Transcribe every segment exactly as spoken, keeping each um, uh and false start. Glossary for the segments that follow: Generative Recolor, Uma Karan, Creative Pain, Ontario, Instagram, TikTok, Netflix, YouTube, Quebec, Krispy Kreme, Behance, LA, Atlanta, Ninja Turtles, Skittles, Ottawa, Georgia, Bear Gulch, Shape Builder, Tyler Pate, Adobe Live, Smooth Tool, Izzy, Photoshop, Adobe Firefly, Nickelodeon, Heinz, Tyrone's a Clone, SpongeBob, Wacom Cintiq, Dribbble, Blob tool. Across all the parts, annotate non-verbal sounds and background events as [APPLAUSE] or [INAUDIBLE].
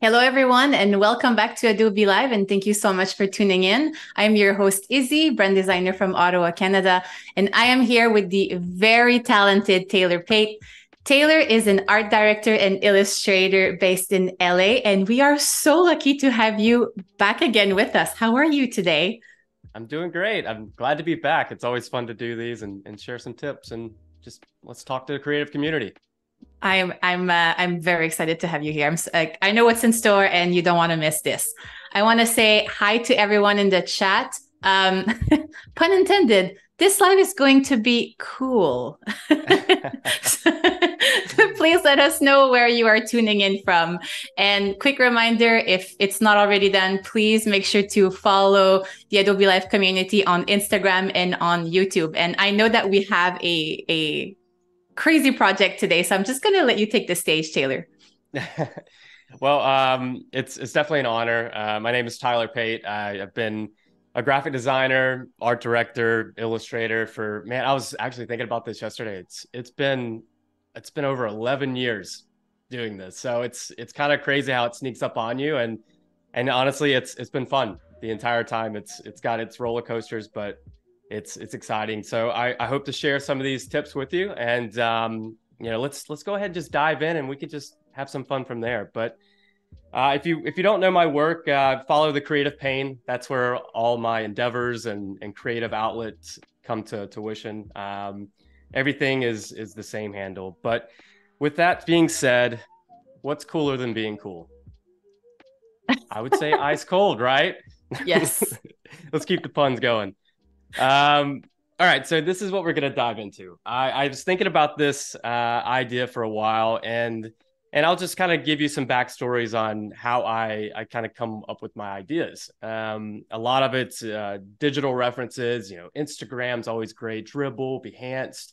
Hello, everyone, and welcome back to Adobe Live, and thank you so much for tuning in. I'm your host, Izzy, brand designer from Ottawa, Canada, and I am here with the very talented Tyler Pate. Tyler is an art director and illustrator based in L A, and we are so lucky to have you back again with us. How are you today? I'm doing great. I'm glad to be back. It's always fun to do these and, and share some tips, and just let's talk to the creative community. I'm I'm uh, I'm very excited to have you here. I'm uh, I know what's in store, and you don't want to miss this. I want to say hi to everyone in the chat. Um, pun intended. This live is going to be cool. So, please let us know where you are tuning in from. And quick reminder, if it's not already done, please make sure to follow the Adobe Live community on Instagram and on YouTube. And I know that we have a a. crazy project today, so I'm just gonna let you take the stage, Tyler. Well, um, it's it's definitely an honor. Uh, my name is Tyler Pate. I, I've been a graphic designer, art director, illustrator for man. I was actually thinking about this yesterday. It's it's been it's been over eleven years doing this, so it's it's kind of crazy how it sneaks up on you. And and honestly, it's it's been fun the entire time. It's it's got its roller coasters, but It's it's exciting. So I, I hope to share some of these tips with you, and um, you know, let's let's go ahead and just dive in, and we could just have some fun from there. But uh, if you if you don't know my work, uh, follow the Creative Pain. That's where all my endeavors and and creative outlets come to tuition. Um, everything is is the same handle. But with that being said, what's cooler than being cool? I would say ice cold, right? Yes. Let's keep the puns going. Um, all right. So this is what we're going to dive into. I, I was thinking about this uh, idea for a while, and and I'll just kind of give you some backstories on how I, I kind of come up with my ideas. Um, a lot of it's uh, digital references, you know, Instagram's always great, Dribbble, Behance.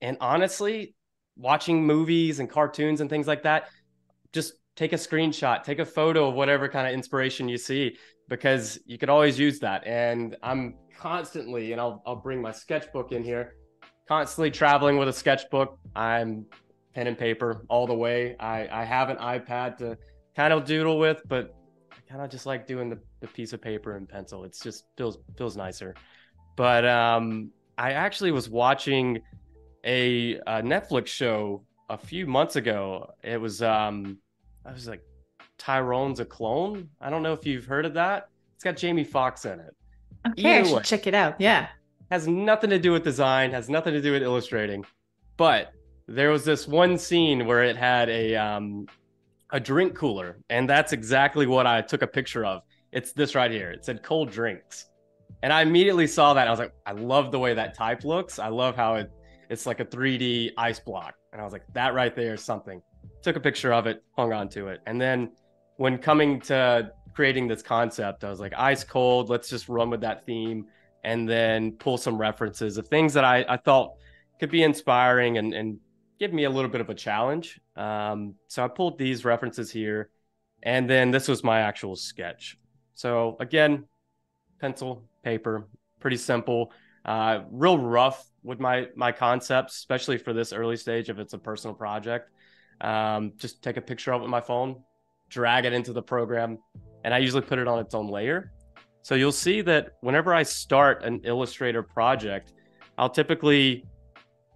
And honestly, watching movies and cartoons and things like that, just take a screenshot, take a photo of whatever kind of inspiration you see, because you could always use that. And I'm constantly, and I'll, I'll bring my sketchbook in here, constantly traveling with a sketchbook. I'm pen and paper all the way. I, I have an iPad to kind of doodle with, but I kind of just like doing the, the piece of paper and pencil. It's just feels, feels nicer. But um, I actually was watching a, a Netflix show a few months ago. It was, um, I was like, Tyrone's a Clone. I don't know if you've heard of that. It's got Jamie Foxx in it. Okay, I should check it out. Yeah. Has nothing to do with design, has nothing to do with illustrating. But there was this one scene where it had a um, a drink cooler, and that's exactly what I took a picture of. It's this right here. It said cold drinks. And I immediately saw that. I was like, I love the way that type looks. I love how it it's like a three D ice block. And I was like, that right there is something. Took a picture of it, hung on to it. And then when coming to creating this concept, I was like, ice cold, let's just run with that theme, and then pull some references of things that I, I thought could be inspiring and, and give me a little bit of a challenge. Um, so I pulled these references here, and then this was my actual sketch. So again, pencil, paper, pretty simple, uh, real rough with my, my concepts, especially for this early stage if it's a personal project. Um, just take a picture of it with my phone, drag it into the program, and I usually put it on its own layer. So you'll see that whenever I start an Illustrator project, I'll typically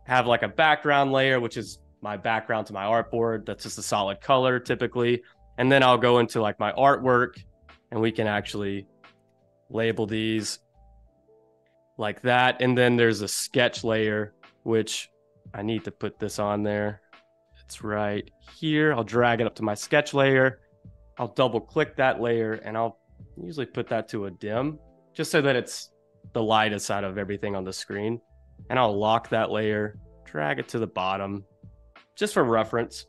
have like a background layer, which is my background to my artboard. That's just a solid color typically. And then I'll go into like my artwork, and we can actually label these like that. And then there's a sketch layer, which I need to put this on there. It's right here. I'll drag it up to my sketch layer. I'll double click that layer, and I'll usually put that to a dim just so that it's the lightest out of everything on the screen. And I'll lock that layer, drag it to the bottom just for reference.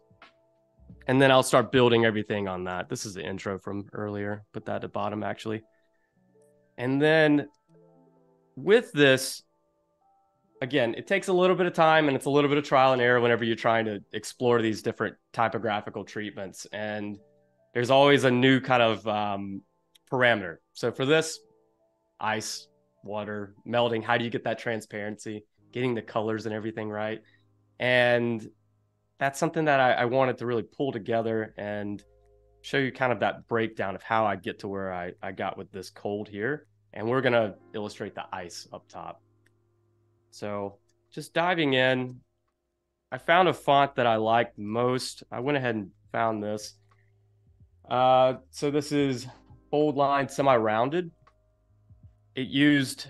And then I'll start building everything on that. This is the intro from earlier. Put that at the bottom actually. And then with this, again, it takes a little bit of time, and it's a little bit of trial and error whenever you're trying to explore these different typographical treatments. And there's always a new kind of um, parameter. So for this, ice, water, melting, how do you get that transparency, getting the colors and everything right? And that's something that I, I wanted to really pull together and show you kind of that breakdown of how I get to where I, I got with this cold here. And we're going to illustrate the ice up top. So just diving in, I found a font that I liked most. I went ahead and found this. Uh, so this is bold line, semi-rounded. It used,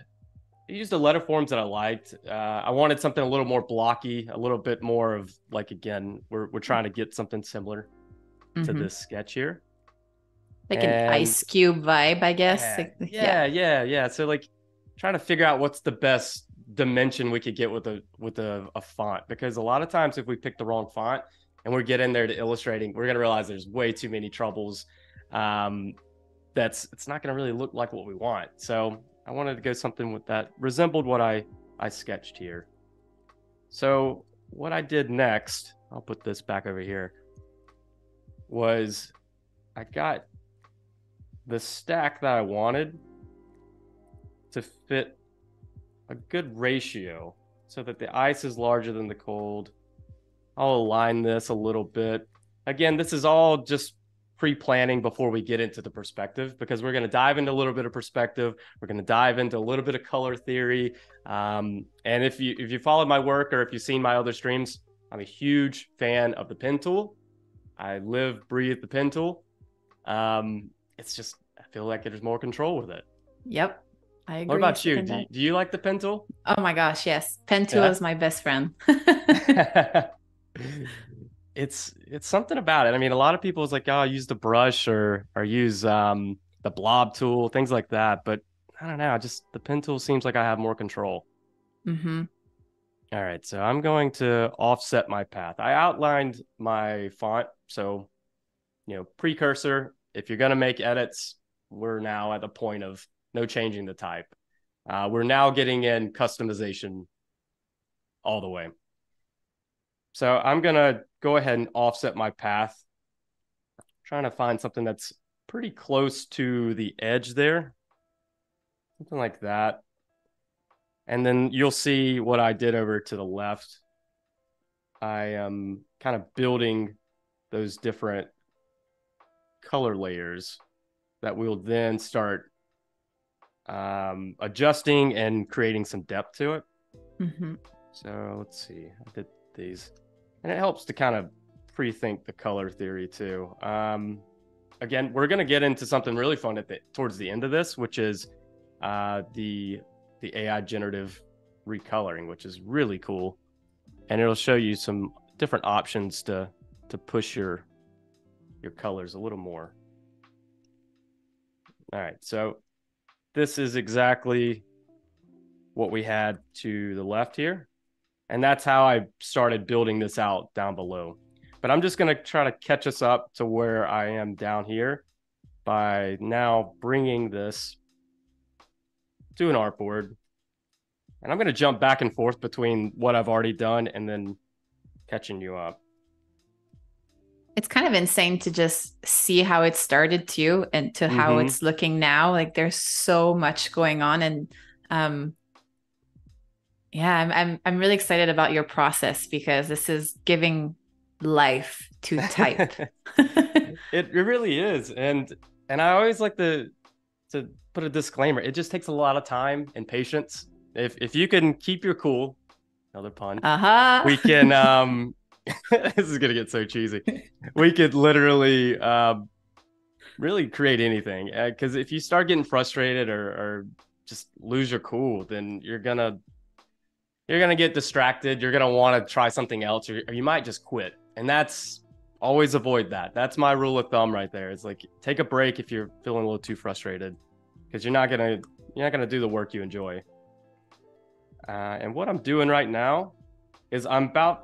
it used the letter forms that I liked. Uh, I wanted something a little more blocky, a little bit more of like, again, we're, we're trying to get something similar mm-hmm. to this sketch here. Like and, an ice cube vibe, I guess. Yeah, like, yeah, yeah, yeah, yeah. So like trying to figure out what's the best dimension we could get with a with a, a font, because a lot of times if we pick the wrong font and we're getting there to illustrating, we're gonna realize there's way too many troubles. Um, that's it's not gonna really look like what we want. So I wanted to go something with that resembled what I I sketched here. So what I did next, I'll put this back over here, was I got the stack that I wanted to fit a good ratio so that the ice is larger than the cold. I'll align this a little bit. Again, this is all just pre-planning before we get into the perspective, because we're going to dive into a little bit of perspective. We're going to dive into a little bit of color theory. Um, and if you if you followed my work or if you've seen my other streams, I'm a huge fan of the pen tool. I live, breathe the pen tool. Um, it's just, I feel like there's more control with it. Yep. I agree. What about you? Do, do you like the pen tool? Oh my gosh, yes. Pen tool yeah. is my best friend. it's it's something about it. I mean, a lot of people is like, oh, use the brush or or use um the blob tool, things like that. But I don't know, I just the pen tool seems like I have more control. Mm-hmm. All right, so I'm going to offset my path. I outlined my font, so you know, precursor. If you're gonna make edits, we're now at the point of no changing the type. Uh, we're now getting in customization all the way. So I'm gonna go ahead and offset my path. I'm trying to find something that's pretty close to the edge there, something like that. And then you'll see what I did over to the left. I am kind of building those different color layers that we'll then start um, adjusting and creating some depth to it. Mm-hmm. So let's see, I did these, and it helps to kind of pre-think the color theory too. Um, again, we're going to get into something really fun at the, towards the end of this, which is uh, the the A I generative recoloring, which is really cool, and it'll show you some different options to to push your your colors a little more. All right, so this is exactly what we had to the left here, and that's how I started building this out down below. But I'm just going to try to catch us up to where I am down here by now bringing this to an artboard, and I'm going to jump back and forth between what I've already done and then catching you up. It's kind of insane to just see how it started too, and to how mm-hmm. it's looking now. Like there's so much going on, and um, yeah, I'm, I'm I'm really excited about your process, because this is giving life to type. it, it really is, and and I always like to to put a disclaimer. It just takes a lot of time and patience. If if you can keep your cool, another pun. Uh huh. We can. Um, this is gonna get so cheesy. We could literally uh, really create anything, because uh, if you start getting frustrated or, or just lose your cool, then you're gonna you're gonna get distracted. You're gonna want to try something else, or, or you might just quit. And that's always avoid that. That's my rule of thumb right there. It's like take a break if you're feeling a little too frustrated, because you're not gonna you're not gonna do the work you enjoy. Uh, and what I'm doing right now is I'm about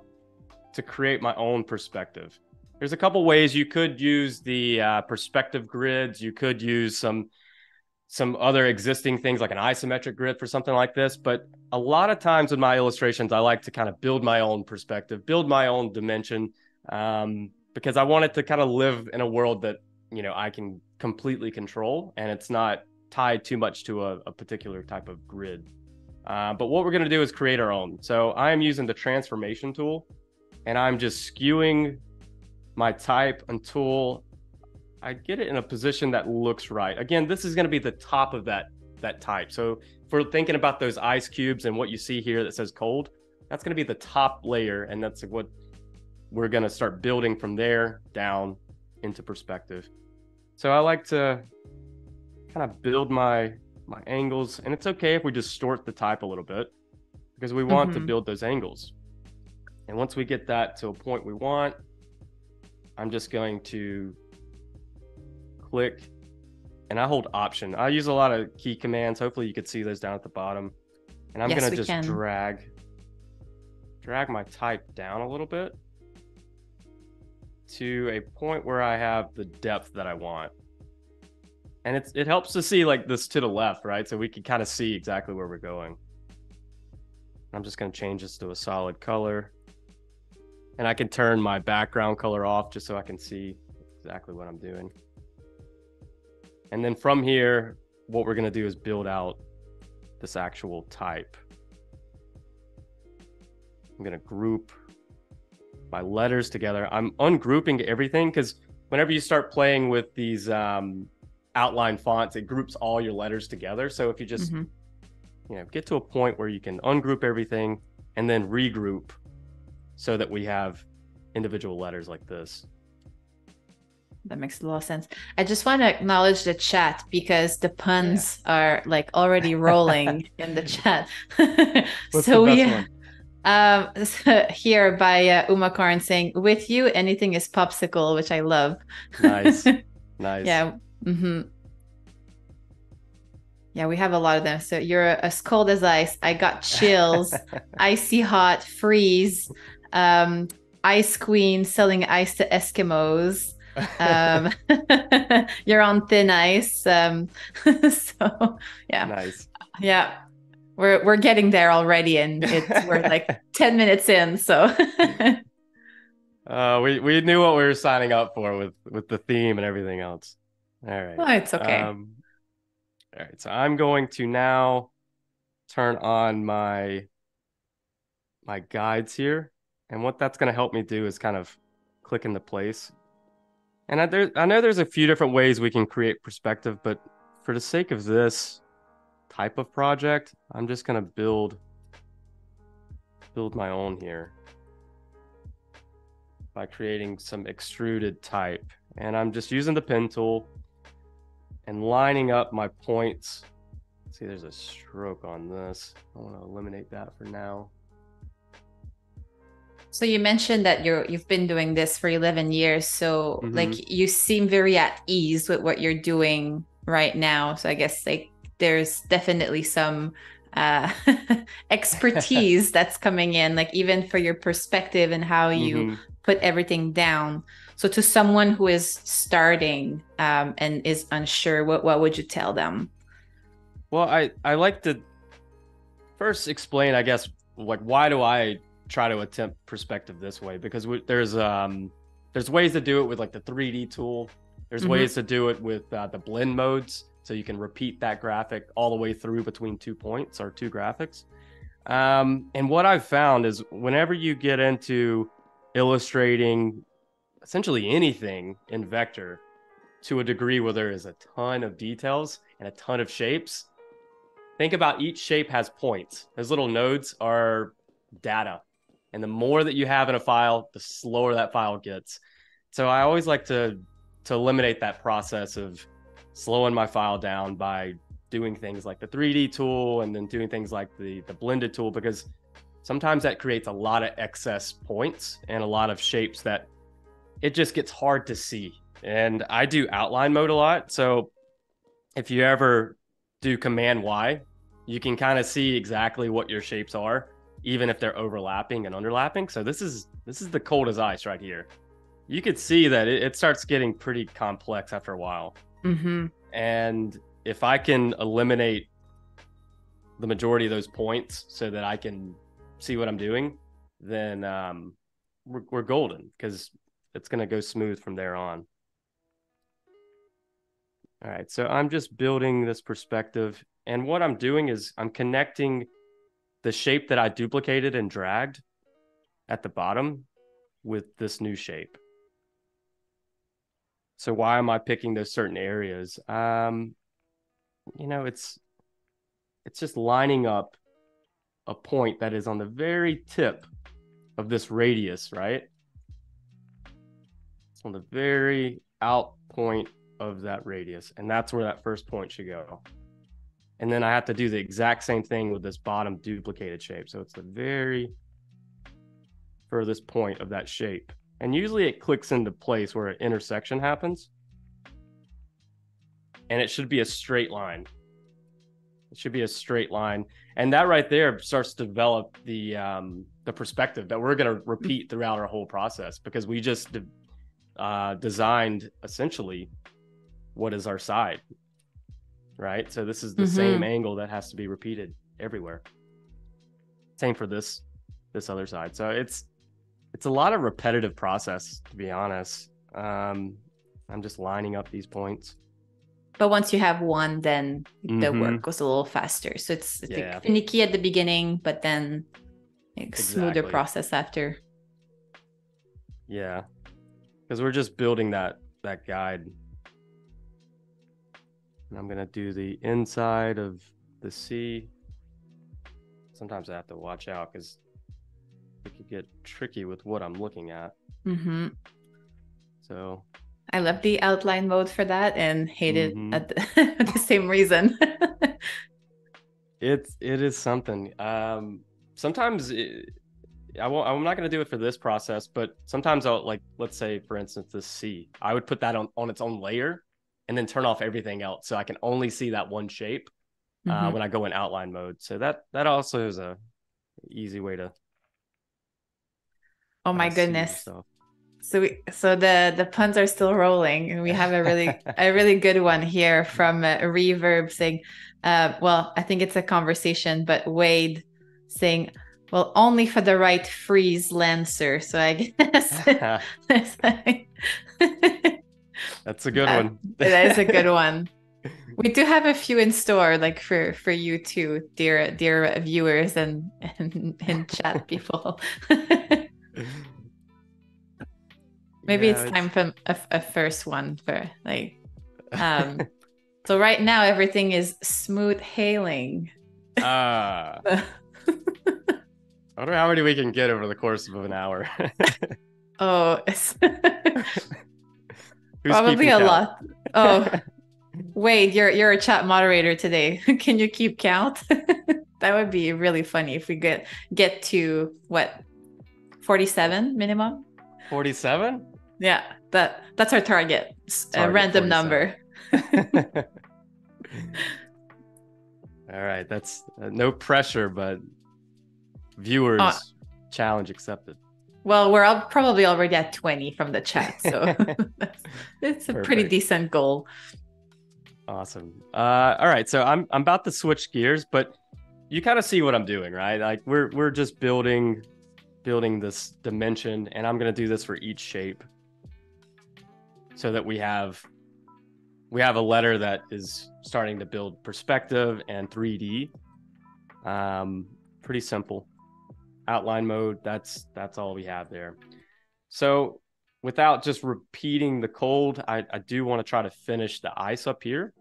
to create my own perspective. There's a couple ways you could use the uh, perspective grids. You could use some some other existing things like an isometric grid for something like this. But a lot of times in my illustrations, I like to kind of build my own perspective, build my own dimension, um, because I want it to kind of live in a world that, you know, I can completely control, and it's not tied too much to a, a particular type of grid. Uh, but what we're gonna do is create our own. So I am using the transformation tool, and I'm just skewing my type until I get it in a position that looks right. Again, this is going to be the top of that that type. So if we're thinking about those ice cubes and what you see here that says cold, that's going to be the top layer. And that's what we're going to start building from there down into perspective. So I like to kind of build my, my angles, and it's okay if we distort the type a little bit because we want mm-hmm. to build those angles. And once we get that to a point we want, I'm just going to click, and I hold option. I use a lot of key commands. Hopefully you can see those down at the bottom. And I'm yes, going to just can. drag, drag my type down a little bit to a point where I have the depth that I want. And it's, it helps to see like this to the left, right? So we can kind of see exactly where we're going. I'm just going to change this to a solid color, and I can turn my background color off just so I can see exactly what I'm doing. And then from here, what we're going to do is build out this actual type. I'm going to group my letters together. I'm ungrouping everything because whenever you start playing with these um, outline fonts, it groups all your letters together. So if you just mm-hmm. you know, get to a point where you can ungroup everything and then regroup so that we have individual letters like this. That makes a lot of sense. I just want to acknowledge the chat because the puns yeah. are like already rolling in the chat. What's so the best we one? Um, so here by uh, Uma Karan saying, with you, anything is popsicle, which I love. Nice. Nice. Yeah. Mm-hmm. Yeah, we have a lot of them. So you're as cold as ice. I got chills. Icy hot, freeze. Um, ice queen selling ice to Eskimos. Um, you're on thin ice. Um, so yeah, nice. Yeah, we're we're getting there already, and it's, we're like ten minutes in. So uh, we we knew what we were signing up for with with the theme and everything else. All right. Oh, it's okay. Um, All right, so I'm going to now turn on my my guides here, and what that's going to help me do is kind of click into place. And I, there, I know there's a few different ways we can create perspective, but for the sake of this type of project, I'm just going to build build my own here by creating some extruded type, and I'm just using the pen tool and lining up my points. See, there's a stroke on this. I want to eliminate that for now. So you mentioned that you're, you've been doing this for eleven years. So mm-hmm. like you seem very at ease with what you're doing right now. So I guess like there's definitely some uh, expertise that's coming in, like even for your perspective and how you mm-hmm. put everything down. So to someone who is starting um, and is unsure, what, what would you tell them? Well, I, I like to first explain, I guess, like, why do I try to attempt perspective this way? Because we, there's um there's ways to do it with like the three D tool. There's mm-hmm. ways to do it with uh, the blend modes. So you can repeat that graphic all the way through between two points or two graphics. Um, and what I've found is whenever you get into illustrating essentially anything in vector to a degree where there is a ton of details and a ton of shapes, think about each shape has points. Those little nodes are data. And the more that you have in a file, the slower that file gets. So I always like to, to eliminate that process of slowing my file down by doing things like the three D tool and then doing things like the, the blended tool, because sometimes that creates a lot of excess points and a lot of shapes that it just gets hard to see. And I do outline mode a lot. So if you ever do command Y, you can kind of see exactly what your shapes are, even if they're overlapping and underlapping. So this is, this is the cold as ice right here. You could see that it, it starts getting pretty complex after a while. Mm-hmm. And if I can eliminate the majority of those points so that I can see what I'm doing, then um, we're, we're golden, because it's going to go smooth from there on. All right, so I'm just building this perspective. And what I'm doing is I'm connecting the shape that I duplicated and dragged at the bottom with this new shape. So why am I picking those certain areas? Um, you know, it's it's just lining up a point that is on the very tip of this radius, right? It's on the very out point of that radius. And that's where that first point should go. And then I have to do the exact same thing with this bottom duplicated shape. So it's the very furthest point of that shape. And usually it clicks into place where an intersection happens. And it should be a straight line. It should be a straight line. And that right there starts to develop the um, the perspective that we're going to repeat throughout our whole process, because we just de uh, designed essentially what is our side, right? So this is the mm-hmm. same angle that has to be repeated everywhere. Same for this, this other side. So it's, it's a lot of repetitive process, to be honest. Um, I'm just lining up these points. But once you have one, then the mm-hmm. work goes a little faster. So it's, it's yeah. like finicky at the beginning, but then like exactly. smoother process after. Yeah, because we're just building that, that guide. And I'm going to do the inside of the C. Sometimes I have to watch out because it could get tricky with what I'm looking at. Mm-hmm. So I love the outline mode for that and hate mm-hmm. it at the, the same reason. It's, it is something. Um, sometimes it, I won't, I'm not going to do it for this process, but sometimes I'll like, let's say for instance, this C, I would put that on, on its own layer and then turn off everything else. So I can only see that one shape uh, mm-hmm. when I go in outline mode. So that, that also is a easy way to, oh my goodness. So we, so the, the puns are still rolling, and we have a really, a really good one here from uh, Reverb saying, uh, well, I think it's a conversation, but Wade saying, well, only for the right freeze lancer. So I guess that's a good uh, one. That is a good one. We do have a few in store, like for, for you too, dear, dear viewers and, and, and chat people. Maybe yeah, it's time it's... for a, a first one for like, um, so right now everything is smooth hailing. Ah, uh, I wonder how many we can get over the course of an hour. Oh, it's... [LAUGHS] probably a count? Lot. Oh, Wade, you're, you're a chat moderator today. Can you keep count? That would be really funny if we get, get to what? forty-seven minimum. forty-seven? Yeah, that that's our target. target a random forty-seven. Number. All right, that's uh, no pressure, but viewers uh, challenge accepted. Well, we're all probably already at twenty from the chat, so that's, it's a Perfect. Pretty decent goal. Awesome. Uh, all right, so I'm I'm about to switch gears, but you kind of see what I'm doing, right? Like we're we're just building. building this dimension, and I'm going to do this for each shape so that we have we have a letter that is starting to build perspective and three D. Um, pretty simple. Outline mode, that's that's all we have there. So without just repeating the code, I, I do want to try to finish the ice up here.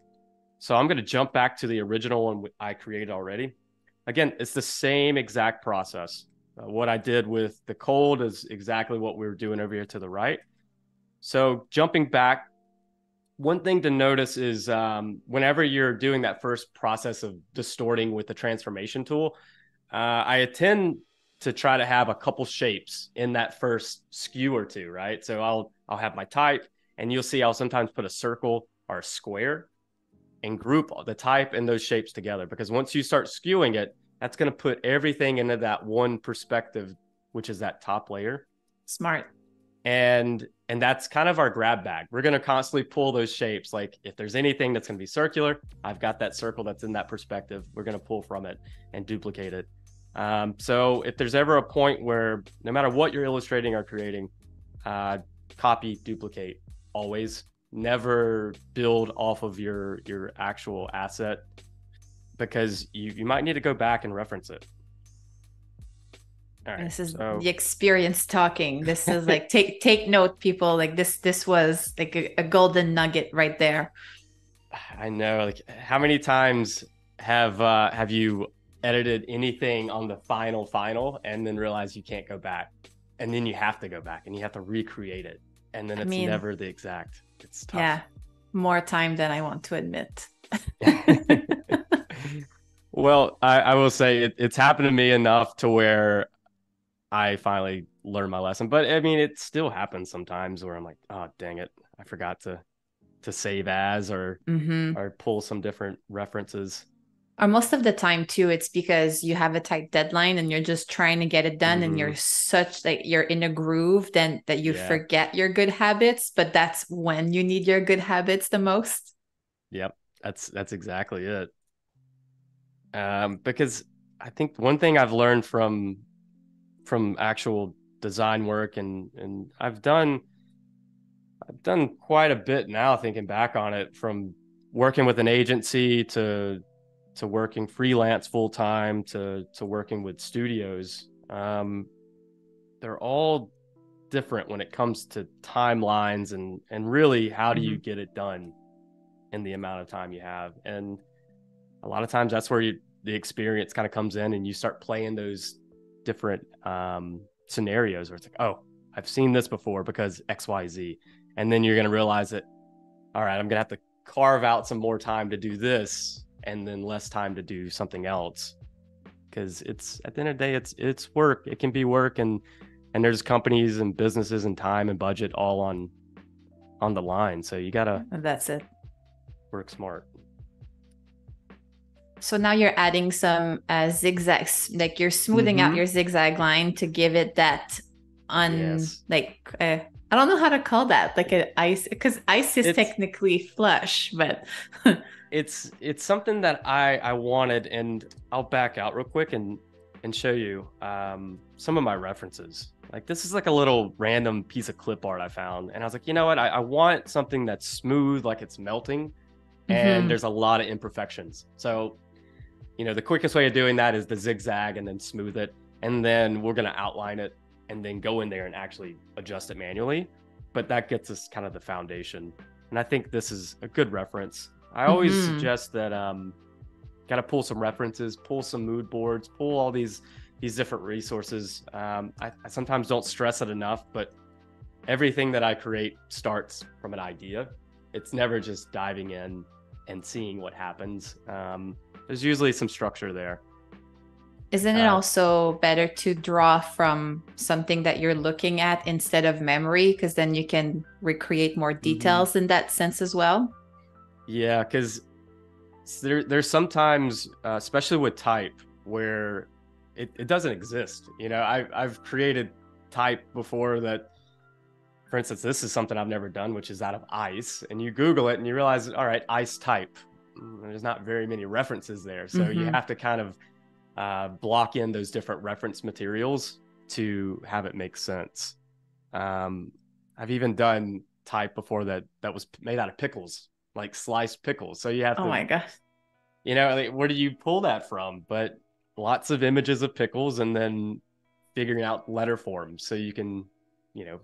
So I'm going to jump back to the original one I created already. Again, it's the same exact process. Uh, what I did with the cold is exactly what we were doing over here to the right. So jumping back, one thing to notice is um, whenever you're doing that first process of distorting with the transformation tool, uh, I tend to try to have a couple shapes in that first skew or two, right? So I'll, I'll have my type, and you'll see I'll sometimes put a circle or a square and group the type and those shapes together, because once you start skewing it, that's going to put everything into that one perspective, which is that top layer. Smart. And and that's kind of our grab bag. We're going to constantly pull those shapes. Like if there's anything that's going to be circular, I've got that circle that's in that perspective. We're going to pull from it and duplicate it. Um, so if there's ever a point where no matter what you're illustrating or creating, uh, copy, duplicate, always. Never build off of your, your actual asset, because you, you might need to go back and reference it. All right, this is so... the experience talking. This is like, take take note, people. Like this, this was like a, a golden nugget right there. I know. Like, how many times have uh, have you edited anything on the final final and then realize you can't go back, and then you have to go back and you have to recreate it, and then it's I mean, never the exact. It's tough. Yeah, more time than I want to admit. Well, I, I will say it, it's happened to me enough to where I finally learned my lesson. But I mean, it still happens sometimes where I'm like, oh, dang it, I forgot to to save as or mm-hmm. or pull some different references. Or most of the time, too, it's because you have a tight deadline and you're just trying to get it done. Mm-hmm. And you're such like you're in a groove then that you yeah. forget your good habits. But that's when you need your good habits the most. Yep, that's that's exactly it. Um, because I think one thing I've learned from from actual design work and and I've done I've done quite a bit now, thinking back on it, from working with an agency to to working freelance full time to to working with studios. Um, they're all different when it comes to timelines and and really how do you get it done in the amount of time you have. And a lot of times that's where you, the experience kind of comes in and you start playing those different um, scenarios where it's like, oh, I've seen this before because X, Y, Z. And then you're going to realize that, all right, I'm going to have to carve out some more time to do this and then less time to do something else. Because it's at the end of the day, it's it's work. It can be work. And and there's companies and businesses and time and budget all on on the line. So you got to. That's it. Work smart. So now you're adding some uh, zigzags, like you're smoothing mm-hmm. out your zigzag line to give it that on yes. like, uh, I don't know how to call that, like an ice, because ice is it's, technically flush, but it's it's something that I, I wanted. And I'll back out real quick and, and show you um, some of my references. Like this is like a little random piece of clip art I found. And I was like, you know what? I, I want something that's smooth, like it's melting. And mm-hmm. there's a lot of imperfections. So you know, the quickest way of doing that is the zigzag and then smooth it. And then we're going to outline it and then go in there and actually adjust it manually. But that gets us kind of the foundation. And I think this is a good reference. I always mm-hmm. suggest that um, got to pull some references, pull some mood boards, pull all these, these different resources. Um, I, I sometimes don't stress it enough, but everything that I create starts from an idea. It's never just diving in and seeing what happens. Um, There's usually some structure there. Isn't it uh, also better to draw from something that you're looking at instead of memory? Because then you can recreate more details mm-hmm. in that sense as well. Yeah, because there, there's sometimes, uh, especially with type, where it, it doesn't exist. You know, I, I've created type before that, for instance, this is something I've never done, which is out of ice. And you Google it and you realize, all right, ice type. There's not very many references there. So mm-hmm. you have to kind of uh, block in those different reference materials to have it make sense. Um, I've even done type before that that was made out of pickles, like sliced pickles. So you have to, oh my gosh. You know, like, where do you pull that from? But lots of images of pickles and then figuring out letter form. So you can, you know,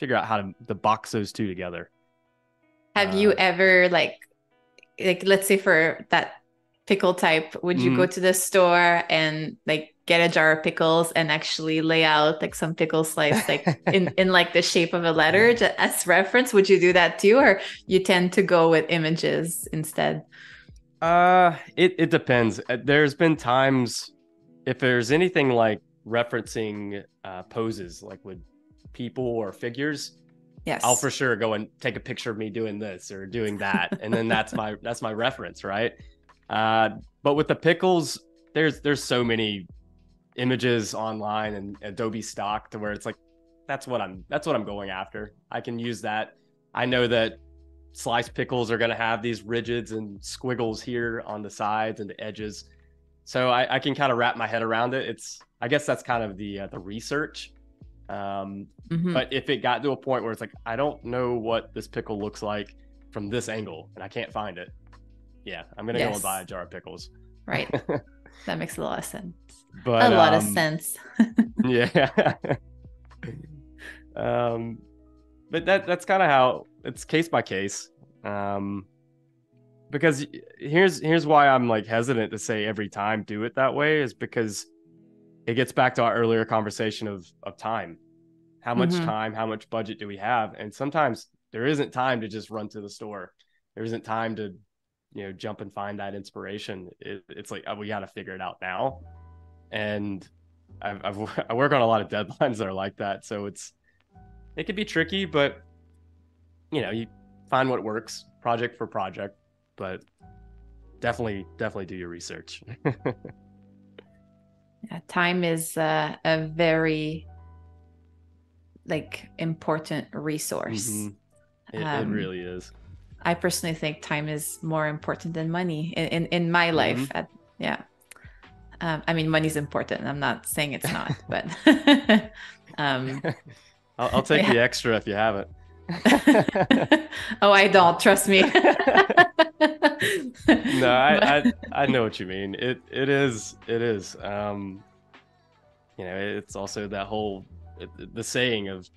figure out how to, to box those two together. Have uh, you ever like... like let's say for that pickle type, would you mm. go to the store and like get a jar of pickles and actually lay out like some pickle slice like in, in like the shape of a letter as reference? Would you do that too, or you tend to go with images instead? Uh, it, it depends. There's been times if there's anything like referencing uh, poses like with people or figures, yes, I'll for sure go and take a picture of me doing this or doing that. And then that's my that's my reference, right? Uh, but with the pickles, there's there's so many images online and Adobe stock to where it's like, that's what I'm that's what I'm going after. I can use that. I know that sliced pickles are gonna have these ridges and squiggles here on the sides and the edges. So I, I can kind of wrap my head around it. It's I guess that's kind of the uh, the research. Um, mm-hmm. But if it got to a point where it's like, I don't know what this pickle looks like from this angle and I can't find it. Yeah, I'm going to yes. go and buy a jar of pickles. Right. That makes a lot of sense. But, a lot um, of sense. Yeah. um, but that that's kind of how it's case by case. Um, because here's here's why I'm like hesitant to say every time do it that way, is because it gets back to our earlier conversation of of time. How much mm-hmm. time, how much budget do we have? And sometimes there isn't time to just run to the store. There isn't time to, you know, jump and find that inspiration. It, it's like, oh, we got to figure it out now. And I've, I've, I work on a lot of deadlines that are like that. So it's, it can be tricky, but you know, you find what works project for project, but definitely, definitely do your research. Yeah, time is uh, a very like important resource. Mm-hmm. it, um, it really is. I personally think time is more important than money in in, in my life. Mm-hmm. At, yeah. Um, I mean, money's important. I'm not saying it's not, but um, I'll, I'll take yeah. the extra if you have it. Oh, I don't, trust me. No, I, I I know what you mean. It it is it is. Um, you know, it's also that whole it, the saying of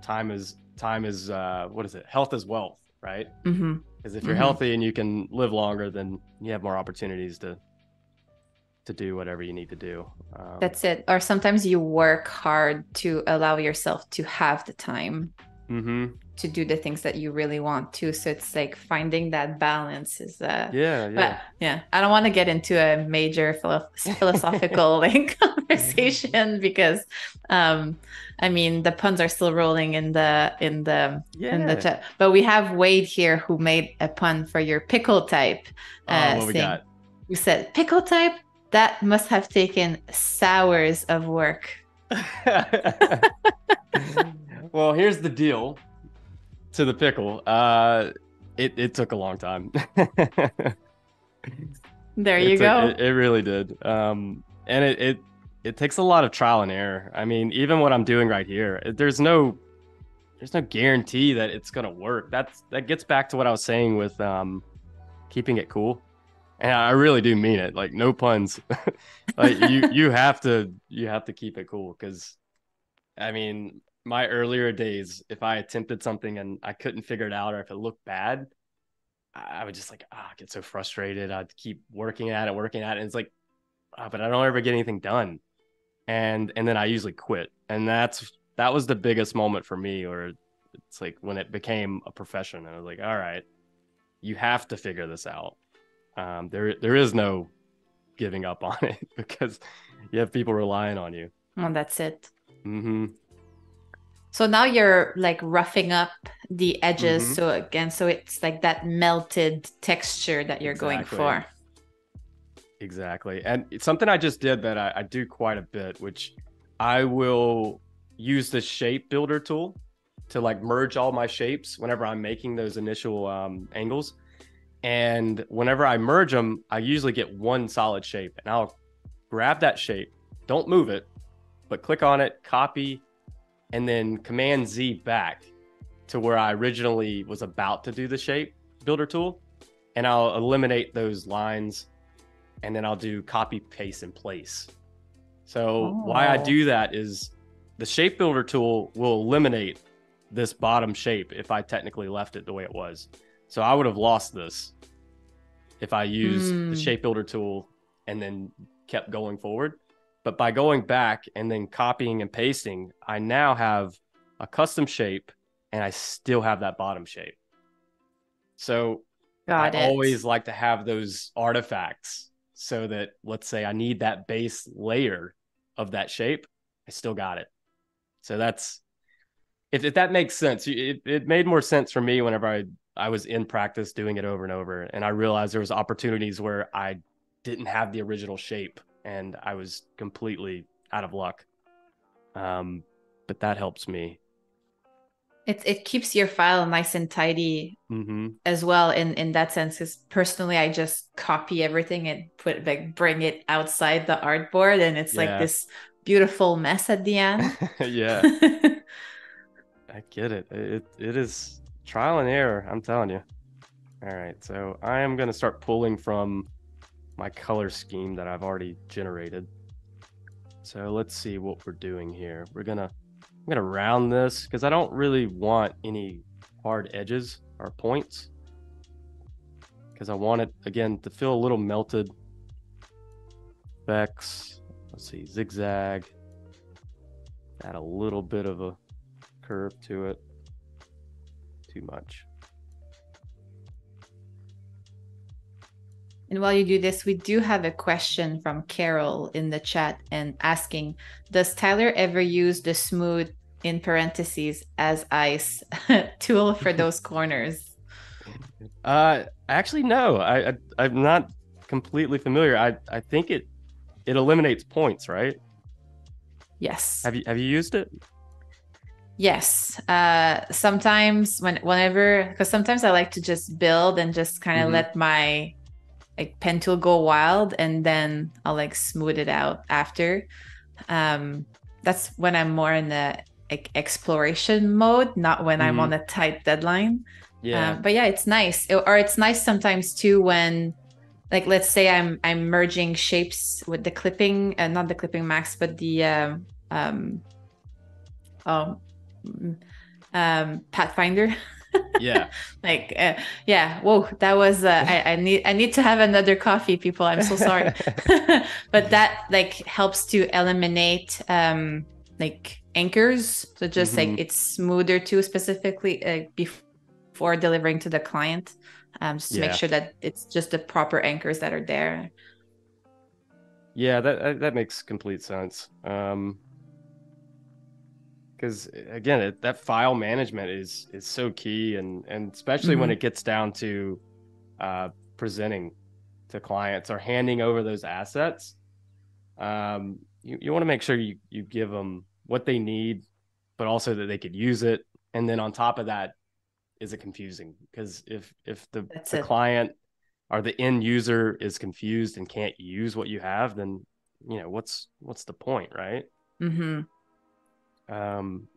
time is time is uh, what is it? Health is wealth. Right? Because mm-hmm. if you're mm-hmm. healthy and you can live longer, then you have more opportunities to to do whatever you need to do. Um, That's it. Or sometimes you work hard to allow yourself to have the time mm-hmm. to do the things that you really want to. So it's like finding that balance is. Uh, yeah, yeah. But, yeah. I don't want to get into a major philo- philosophical like conversation because, um, I mean, the puns are still rolling in the in the yeah. in the chat. But we have Wade here who made a pun for your pickle type. Uh, oh, what we got? You said pickle type. That must have taken hours of work. Well, here's the deal to the pickle. Uh, it, it took a long time. There you it go. Took, it, it really did. Um, and it, it, it takes a lot of trial and error. I mean, even what I'm doing right here, there's no, there's no guarantee that it's going to work. That's, that gets back to what I was saying with um, keeping it cool. And I really do mean it, like no puns. Like you, you have to, you have to keep it cool. Cause I mean, my earlier days, if I attempted something and I couldn't figure it out, or if it looked bad, I would just like, ah, oh, get so frustrated. I'd keep working at it, working at it. And it's like, oh, but I don't ever get anything done. And, and then I usually quit. And that's, that was the biggest moment for me, or it's like when it became a profession and I was like, all right, you have to figure this out. Um, there, there is no giving up on it because you have people relying on you. Well, that's it. Mm-hmm. So now you're like roughing up the edges. Mm-hmm. So again, so it's like that melted texture that you're exactly. going for. Exactly. And it's something I just did that I, I do quite a bit, which I will use the shape builder tool to like merge all my shapes whenever I'm making those initial um, angles. And whenever I merge them, I usually get one solid shape, and I'll grab that shape, don't move it, but click on it, copy, and then Command Z back to where I originally was about to do the shape builder tool. And I'll eliminate those lines, and then I'll do copy, paste in place. So oh. why I do that is the shape builder tool will eliminate this bottom shape if I technically left it the way it was. So I would have lost this if I used mm. the shape builder tool and then kept going forward. But by going back and then copying and pasting, I now have a custom shape and I still have that bottom shape. So Got I it. always like to have those artifacts so that, let's say I need that base layer of that shape, I still got it. So that's, if, if that makes sense, it, it made more sense for me whenever I I was in practice doing it over and over. And I realized there was opportunities where I didn't have the original shape and I was completely out of luck. Um, but that helps me. It it keeps your file nice and tidy mm-hmm. as well in, in that sense. Because personally, I just copy everything and put like bring it outside the artboard. And it's yeah. like this beautiful mess at the end. Yeah. I get it. It It is... trial and error, I'm telling you. All right, so I am going to start pulling from my color scheme that I've already generated. So let's see what we're doing here. We're gonna, I'm gonna round this because I don't really want any hard edges or points, because I want it again to feel a little melted. Effects, let's see, zigzag, add a little bit of a curve to it. Too much. And while you do this, we do have a question from Carol in the chat and asking, does Tyler ever use the smooth in parentheses as ice tool for those corners? Uh, actually, no, I, I, I'm not completely familiar. I, I think it, it eliminates points, right? Yes. Have you, have you used it? Yes. Uh, sometimes when, whenever, because sometimes I like to just build and just kind of mm-hmm. let my like pen tool go wild, and then I'll like smooth it out after. Um, that's when I'm more in the like exploration mode, not when mm-hmm. I'm on a tight deadline. Yeah. Um, but yeah, it's nice. It, or it's nice sometimes too when, like, let's say I'm I'm merging shapes with the clipping, uh, not the clipping max, but the um, um, oh, um, Pathfinder. Yeah. Like, uh, yeah. Whoa, that was. Uh, I, I need. I need to have another coffee, people. I'm so sorry. But that like helps to eliminate um, like anchors. So just mm-hmm. like it's smoother too, specifically uh, before delivering to the client, um, just to yeah. make sure that it's just the proper anchors that are there. Yeah, that that makes complete sense. Um... Because again, it, that file management is is so key, and and especially mm-hmm. when it gets down to uh, presenting to clients or handing over those assets, um, you you want to make sure you you give them what they need, but also that they could use it. And then on top of that, is it confusing? Because if if the, the client or the end user is confused and can't use what you have, then you know what's what's the point, right? Mm-hmm. Um,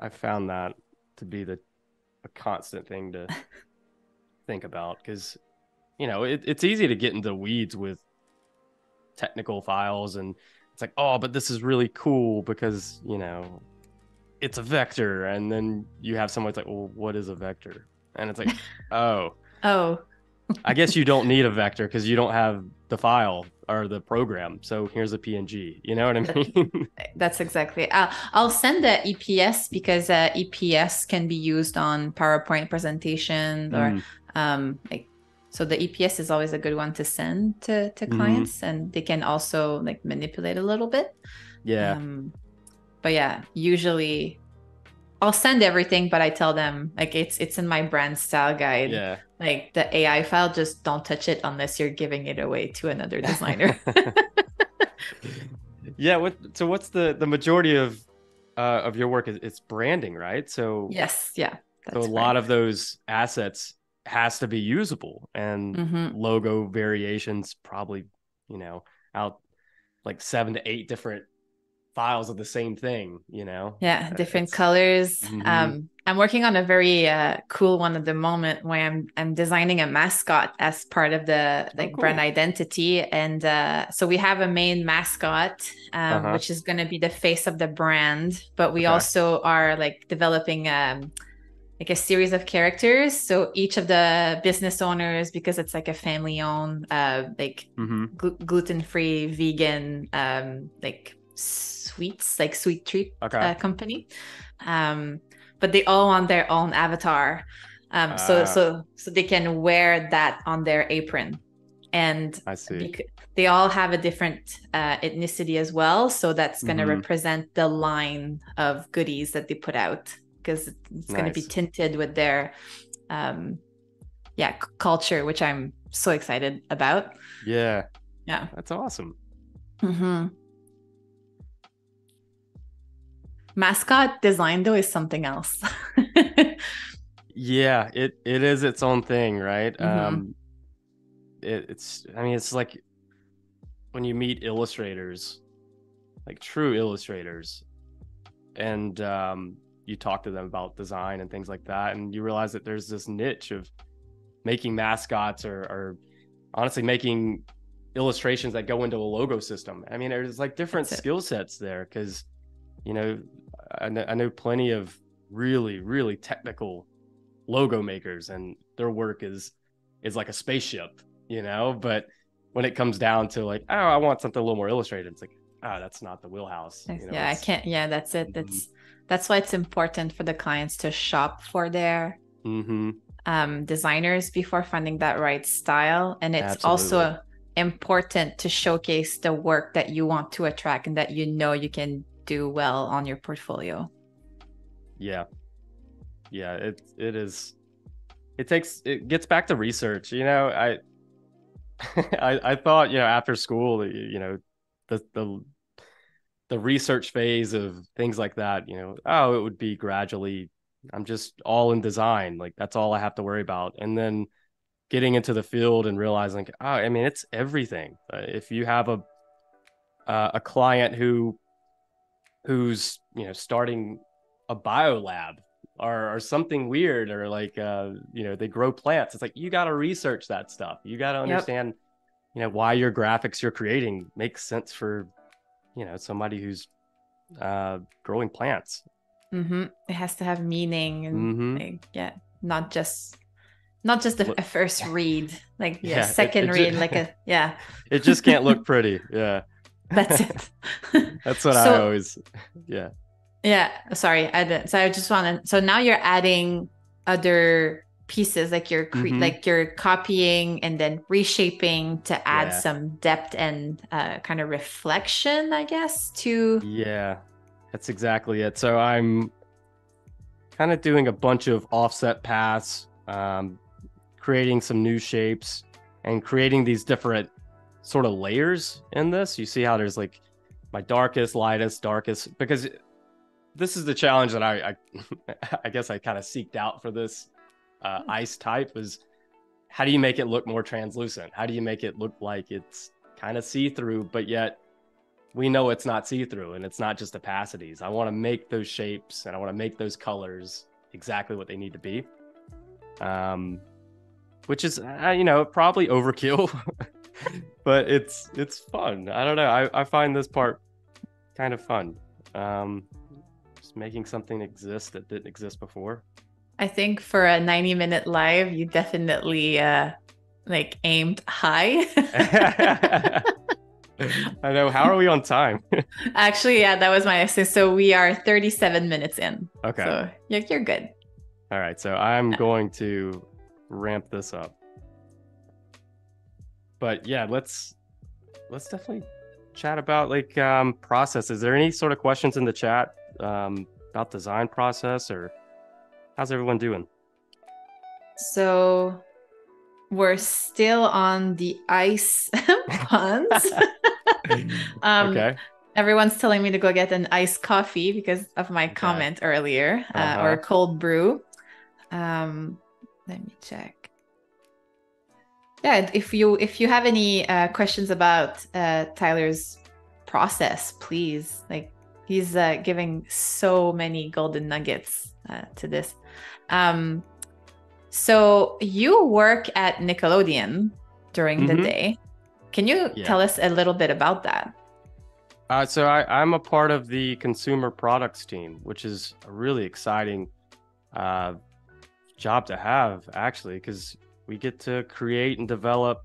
I found that to be the a constant thing to think about, because you know it, it's easy to get into the weeds with technical files, and it's like, oh, but this is really cool because you know it's a vector, and then you have someone's like, well, what is a vector? And it's like, oh, oh, I guess you don't need a vector because you don't have the file or the program, so here's a P N G. You know what I mean? That's exactly. I'll, I'll send the E P S because uh, E P S can be used on PowerPoint presentations mm. or um, like. So the E P S is always a good one to send to, to clients, mm. and they can also like manipulate a little bit. Yeah. Um, but yeah, usually I'll send everything, but I tell them like it's it's in my brand style guide. Yeah. Like the A I file, just don't touch it unless you're giving it away to another designer. Yeah. What, so what's the the majority of uh, of your work? Is it's branding, right? So yes, yeah. So a right. lot of those assets has to be usable, and mm-hmm. logo variations probably, you know, out like seven to eight different files of the same thing, you know? Yeah, different it's, colors. Mm-hmm. Um, I'm working on a very uh, cool one at the moment where I'm I'm designing a mascot as part of the like oh, cool. brand identity. And uh, so we have a main mascot, um, uh-huh. which is going to be the face of the brand. But we okay. also are like developing um, like a series of characters. So each of the business owners, because it's like a family owned, uh, like mm-hmm. gl- gluten-free, vegan, um, like sweets like sweet treat okay. uh, company, um but they all want their own avatar, um uh, so so so they can wear that on their apron. And I see they all have a different uh ethnicity as well, so that's going to mm-hmm. represent the line of goodies that they put out, because it's nice. Going to be tinted with their um yeah c- culture, which I'm so excited about. Yeah, yeah, that's awesome. Mm-hmm. Mascot design though is something else. Yeah, it it is its own thing, right? Mm-hmm. Um it, it's I mean it's like when you meet illustrators, like true illustrators, and um you talk to them about design and things like that, and you realize that there's this niche of making mascots, or, or honestly making illustrations that go into a logo system. I mean, there's like different skill sets there, because, you know, I, kn- I know plenty of really, really technical logo makers, and their work is is like a spaceship, you know. But when it comes down to like, oh, I want something a little more illustrated, it's like, oh, that's not the wheelhouse. You know, yeah, I can't. Yeah, that's it. That's mm-hmm. that's why it's important for the clients to shop for their mm-hmm. um, designers before finding that right style. And it's Absolutely. also important to showcase the work that you want to attract and that you know you can do well on your portfolio. Yeah. Yeah, it it is. It takes it gets back to research. You know, I I, I thought, you know, after school, you know, the the the research phase of things like that, you know, oh, it would be gradually. I'm just all in design. Like, that's all I have to worry about. And then getting into the field and realizing, oh, I mean, it's everything. Uh, if you have a uh, a client who who's, you know, starting a bio lab or, or something weird, or like, uh, you know, they grow plants. It's like, you got to research that stuff. You got to understand, yep. you know, why your graphics you're creating makes sense for, you know, somebody who's uh, growing plants. Mm-hmm. It has to have meaning and mm-hmm. like, yeah, not just not just a, a first read, like yeah, yeah second it, it read, just, like a yeah. It just can't look pretty. Yeah. That's it. That's what so, I always yeah. Yeah. Sorry. I didn't. So I just want to, so now you're adding other pieces, like you're, cre- mm-hmm. like you're copying and then reshaping to add yeah. some depth and uh, kind of reflection, I guess, to. Yeah, that's exactly it. So I'm kind of doing a bunch of offset paths, um, creating some new shapes and creating these different sort of layers in this. You see how there's like my darkest, lightest, darkest, because this is the challenge that I, I, I guess I kind of seeked out for this uh, ice type, is how do you make it look more translucent? How do you make it look like it's kind of see-through, but yet we know it's not see-through and it's not just opacities. I want to make those shapes and I want to make those colors exactly what they need to be. Um, which is, uh, you know, probably overkill, but it's, it's fun. I don't know. I, I find this part kind of fun. Um, making something exist that didn't exist before. I think for a ninety minute live, you definitely uh like aimed high. I know. How are we on time? Actually, yeah, that was my essay. So we are thirty-seven minutes in. Okay. So you're, you're good. All right. So I'm going to ramp this up. But yeah, let's let's definitely chat about like um process. Is there any sort of questions in the chat? Um, about design process, or how's everyone doing? So we're still on the ice puns. um, okay. Everyone's telling me to go get an iced coffee because of my okay. comment earlier, uh, uh-huh. or a cold brew. Um, let me check. Yeah, if you if you have any uh, questions about uh, Tyler's process, please like. He's uh, giving so many golden nuggets uh, to this. Um, so you work at Nickelodeon during mm-hmm. the day. Can you yeah. tell us a little bit about that? Uh, so I, I'm a part of the consumer products team, which is a really exciting uh, job to have, actually, because we get to create and develop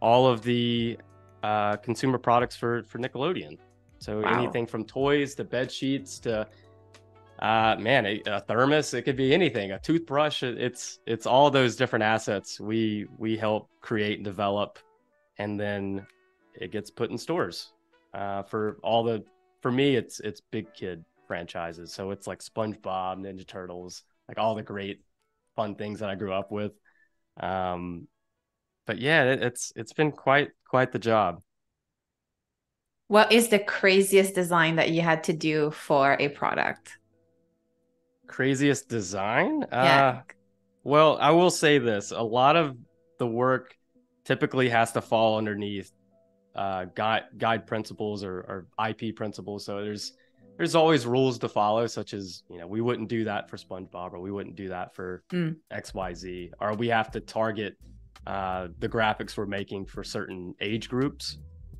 all of the uh, consumer products for, for Nickelodeon. So wow. anything from toys to bed sheets to, uh, man, a, a thermos. It could be anything. A toothbrush. It's it's all those different assets we we help create and develop, and then it gets put in stores. Uh, for all the for me, it's it's big kid franchises. So it's like SpongeBob, Ninja Turtles, like all the great fun things that I grew up with. Um, but yeah, it, it's it's been quite quite the job. What is the craziest design that you had to do for a product? Craziest design? Yeah. Uh, well, I will say this. A lot of the work typically has to fall underneath uh, guide, guide principles or, or I P principles. So there's there's always rules to follow, such as, you know, we wouldn't do that for SpongeBob, or we wouldn't do that for mm. X Y Z, or we have to target uh, the graphics we're making for certain age groups.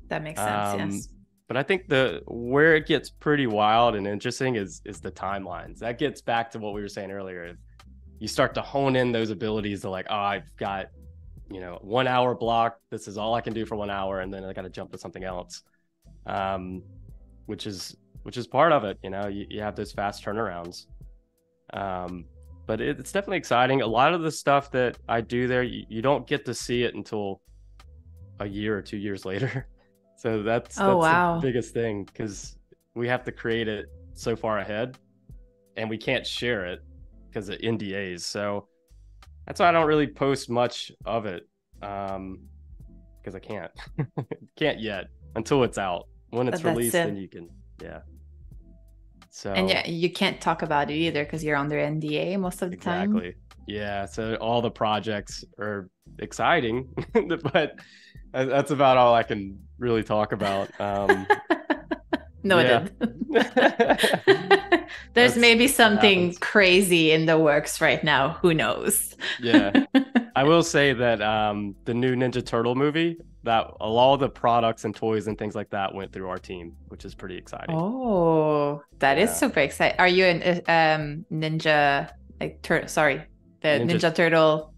That makes sense. Um, yes. But I think the where it gets pretty wild and interesting is is the timelines. That gets back to what we were saying earlier. You start to hone in those abilities to like, oh, I've got, you know, one hour block. This is all I can do for one hour, and then I got to jump to something else, um, which is which is part of it. You know, you, you have those fast turnarounds. Um, but it, it's definitely exciting. A lot of the stuff that I do there, you, you don't get to see it until a year or two years later. So that's, oh, that's wow. the biggest thing, because we have to create it so far ahead and we can't share it because of N D As. So that's why I don't really post much of it, um, because I can't. Can't yet until it's out. When it's released, it. then you can, yeah. So, and yeah, you can't talk about it either because you're under N D A most of the exactly. time. Exactly. Yeah, so all the projects are exciting, but that's about all I can really talk about. Um, no, yeah. [LAUGHS] There's maybe something crazy in the works right now. Who knows? Yeah, I will say that um, the new Ninja Turtle movie, that all the products and toys and things like that went through our team, which is pretty exciting. Oh, that yeah. is super exciting. Are you a um, Ninja? Like, tur- sorry, the Ninja, Ninja Turtle.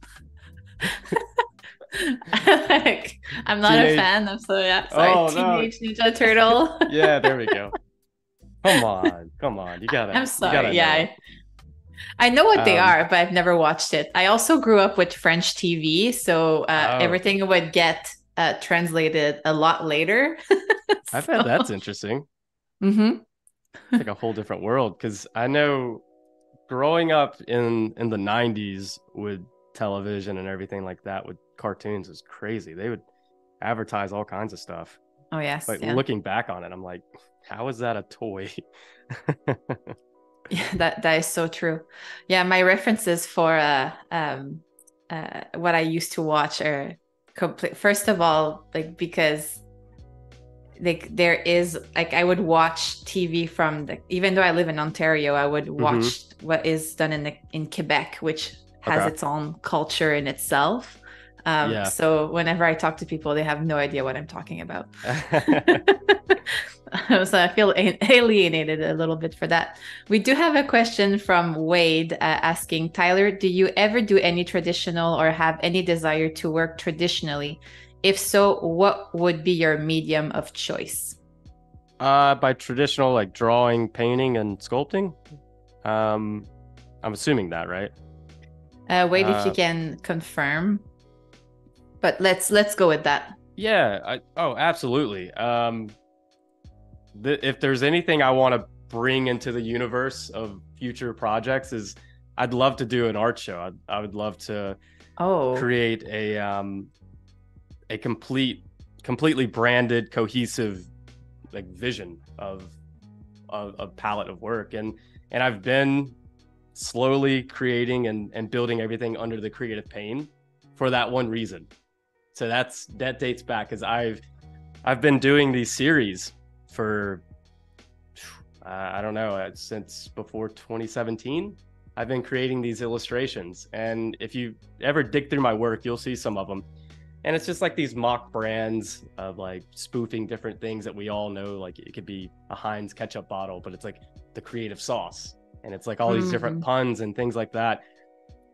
Like, I'm not teenage... a fan. I'm so yeah. Sorry, oh, Teenage no. Ninja Turtle. Yeah, there we go. Come on, come on. You gotta. I'm sorry. You gotta yeah, I, I know what um, they are, but I've never watched it. I also grew up with French T V, so uh, oh. everything would get uh, translated a lot later. So... I bet that's interesting. Mm-hmm. It's like a whole different world, because I know growing up in in the nineties with television and everything like that with cartoons is crazy. They would advertise all kinds of stuff. Oh yes. But yeah. looking back on it, I'm like, how is that a toy? Yeah, that that is so true. Yeah, my references for uh um uh what I used to watch are complete. First of all, like, because like there is like I would watch T V from the, even though I live in Ontario, I would watch mm-hmm. what is done in the, in Quebec, which has okay. its own culture in itself. Um, yeah. So whenever I talk to people, they have no idea what I'm talking about. So I feel alienated a little bit for that. We do have a question from Wade uh, asking, Tyler, do you ever do any traditional or have any desire to work traditionally? If so, what would be your medium of choice? Uh, by traditional, like drawing, painting, and sculpting? Um, I'm assuming that, right? Uh, Wade, uh, if you can confirm. But let's let's go with that. Yeah. I, oh, absolutely. Um, th- if there's anything I want to bring into the universe of future projects is I'd love to do an art show. I'd, I would love to oh. create a um, a complete, completely branded, cohesive like vision of a palette of work. And and I've been slowly creating and, and building everything under the Creative Pain for that one reason. So that's that dates back because I've I've been doing these series for uh, I don't know since before twenty seventeen. I've been creating these illustrations, and if you ever dig through my work, you'll see some of them. And it's just like these mock brands of like spoofing different things that we all know. Like it could be a Heinz ketchup bottle, but it's like the creative sauce, and it's like all mm-hmm. these different puns and things like that.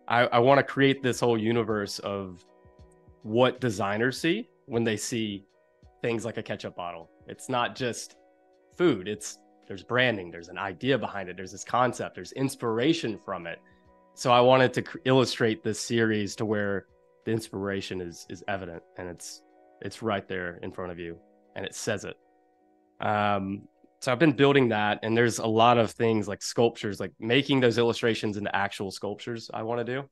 I, I want to create this whole universe of what designers see when they see things like a ketchup bottle. It's not just food. It's there's branding, there's an idea behind it, there's this concept, there's inspiration from it. So I wanted to cr- illustrate this series to where the inspiration is is evident and it's it's right there in front of you and it says it. Um, so I've been building that, and there's a lot of things like sculptures, like making those illustrations into actual sculptures I want to do.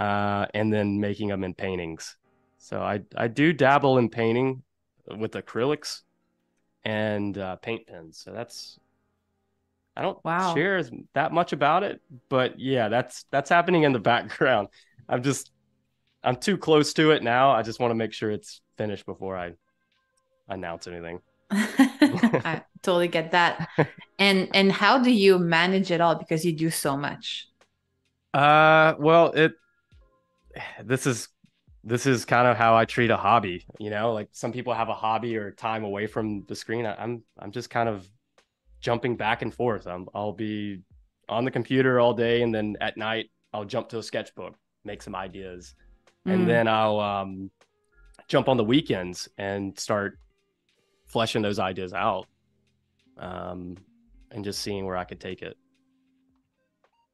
Uh, and then making them in paintings. So I I do dabble in painting with acrylics and uh, paint pens. So that's I don't wow. share that much about it, but yeah, that's that's happening in the background. I'm just I'm too close to it now. I just want to make sure it's finished before I announce anything. I totally get that. And and how do you manage it all, because you do so much? Uh, well, it. This is this is kind of how I treat a hobby. You know, like some people have a hobby or time away from the screen. I, I'm I'm just kind of jumping back and forth. I'm, I'll be on the computer all day, and then at night I'll jump to a sketchbook, make some ideas, mm. and then I'll um, jump on the weekends and start fleshing those ideas out, um, and just seeing where I could take it.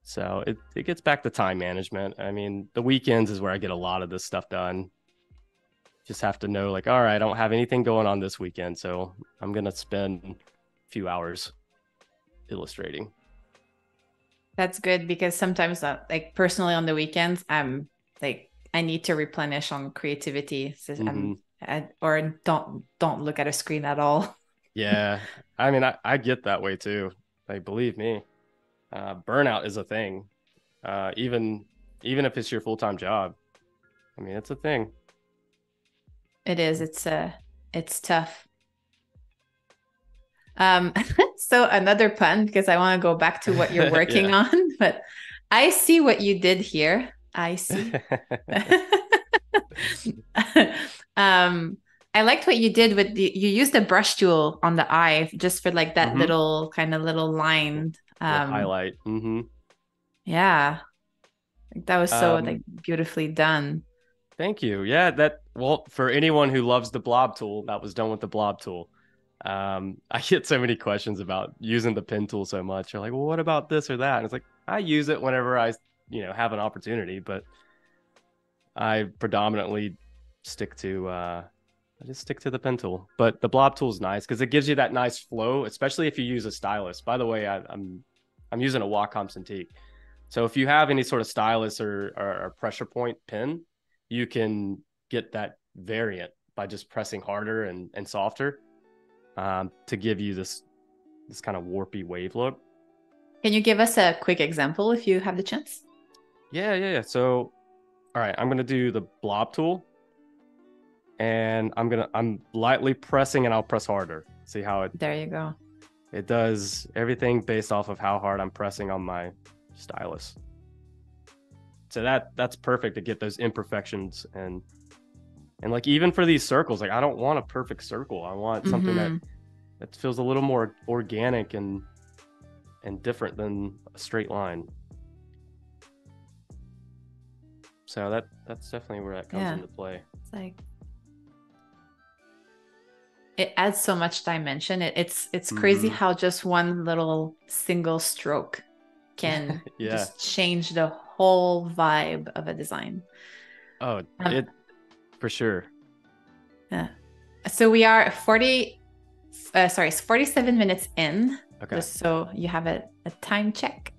So it, it gets back to time management. I mean, the weekends is where I get a lot of this stuff done. Just have to know, like, all right, I don't have anything going on this weekend, so I'm going to spend a few hours illustrating. That's good, because sometimes, uh, like personally on the weekends, I'm like, I need to replenish on creativity, so mm-hmm. I'm, I, or don't, don't look at a screen at all. Yeah. I mean, I, I get that way too. Like, believe me. Uh, burnout is a thing, uh, even even if it's your full-time job. I mean, it's a thing. It is. It's uh, it's tough. Um, so another pun, because I want to go back to what you're working yeah. on. But I see what you did here. I see. um, I liked what you did with the, you used the brush tool on the eye just for like that mm-hmm. little kind of little line. Um, highlight. Mm-hmm. Yeah, that was so um, like beautifully done. Thank you. Yeah, that. Well, for anyone who loves the blob tool, that was done with the blob tool. Um, I get so many questions about using the pen tool so much. They're like, well, what about this or that? And it's like, I use it whenever I, you know, have an opportunity, but I predominantly stick to. Uh, I just stick to the pen tool, but the blob tool is nice because it gives you that nice flow, especially if you use a stylus. By the way, I, I'm I'm using a Wacom Cintiq. So if you have any sort of stylus or, or a pressure point pen, you can get that variant by just pressing harder and, and softer um, to give you this, this kind of warpy wave look. Can you give us a quick example if you have the chance? Yeah, yeah, yeah. So, all right, I'm going to do the blob tool. And I'm gonna, I'm lightly pressing, and I'll press harder. See how it. There you go. It does everything based off of how hard I'm pressing on my stylus. So that that's perfect to get those imperfections and and like even for these circles, like I don't want a perfect circle. I want something mm-hmm. that that feels a little more organic and and different than a straight line. So that that's definitely where that comes yeah. into play. It's like. It adds so much dimension. It, it's it's crazy mm. how just one little single stroke can yeah. just change the whole vibe of a design. Oh, um, it for sure. Yeah. So we are forty, uh, sorry, forty-seven minutes in. Okay. Just so you have a, a time check.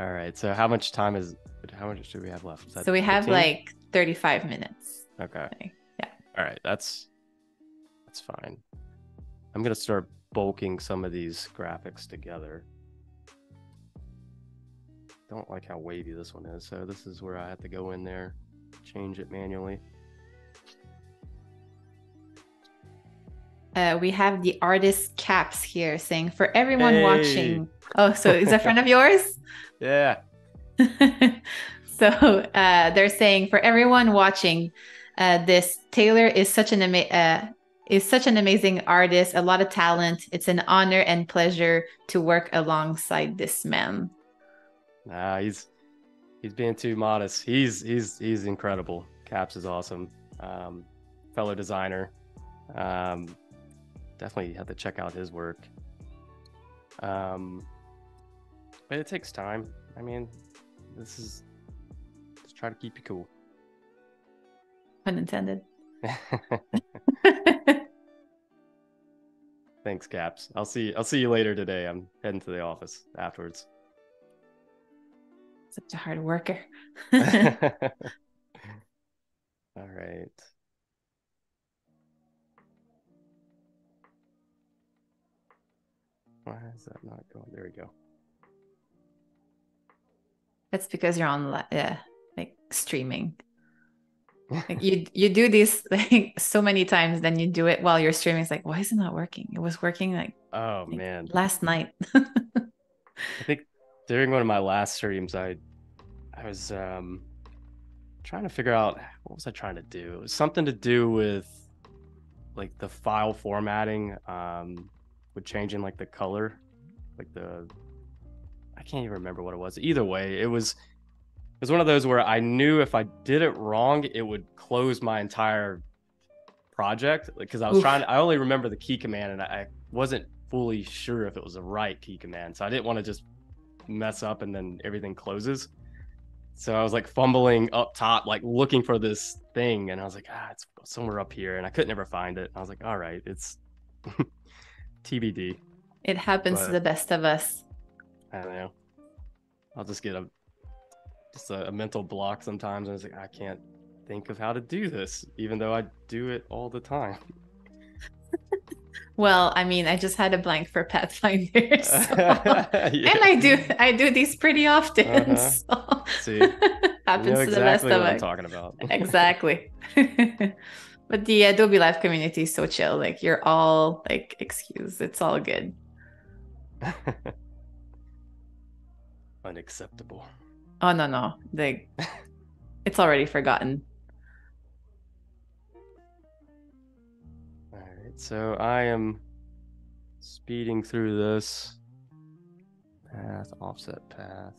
All right. So how much time is? How much do we have left? Is that so we have fifteen? Like thirty-five minutes. Okay. Like, yeah. All right. That's. That's fine. I'm going to start bulking some of these graphics together. Don't like how wavy this one is. So this is where I have to go in there, change it manually. Uh, we have the artist caps here saying for everyone hey. watching. Oh, so is a friend of yours? Yeah. So uh, they're saying for everyone watching uh, this, Taylor is such an amazing, uh, is such an amazing artist, a lot of talent. It's an honor and pleasure to work alongside this man. Nah, he's he's being too modest. He's he's he's incredible. Caps is awesome. Um, fellow designer. Um, definitely have to check out his work. Um, but it takes time. I mean, this is just try to keep you cool. Pun intended. Thanks, Caps. I'll see I'll see you later today. I'm heading to the office afterwards. Such a hard worker. All right. Why is that not going? There we go. That's because you're on uh, like streaming. Like you you do this like so many times, then you do it while you're streaming. It's like, why is it not working? It was working like oh like, man last night. I think during one of my last streams, I I was um trying to figure out, what was I trying to do? It was something to do with like the file formatting, um, with changing like the color, like the, I can't even remember what it was. Either way, it was, it was one of those where I knew if I did it wrong, it would close my entire project. Because I was Oof. trying, to, I only remember the key command and I wasn't fully sure if it was the right key command. So I didn't want to just mess up and then everything closes. So I was like fumbling up top, like looking for this thing. And I was like, ah, it's somewhere up here. And I couldn't ever find it. And I was like, all right, it's T B D. It happens but, to the best of us. I don't know. I'll just get a just a, a mental block sometimes. And I was like, I can't think of how to do this, even though I do it all the time. Well, I mean, I just had a blank for Pathfinder, so. yeah. and I do I do these pretty often. Uh-huh. So. See, happens you know exactly to the best what of us. I'm talking about exactly. But the Adobe Live community is so chill. Like you're all like, excuse, it's all good. Unacceptable. Oh no no, like it's already forgotten. So I am speeding through this path, offset path.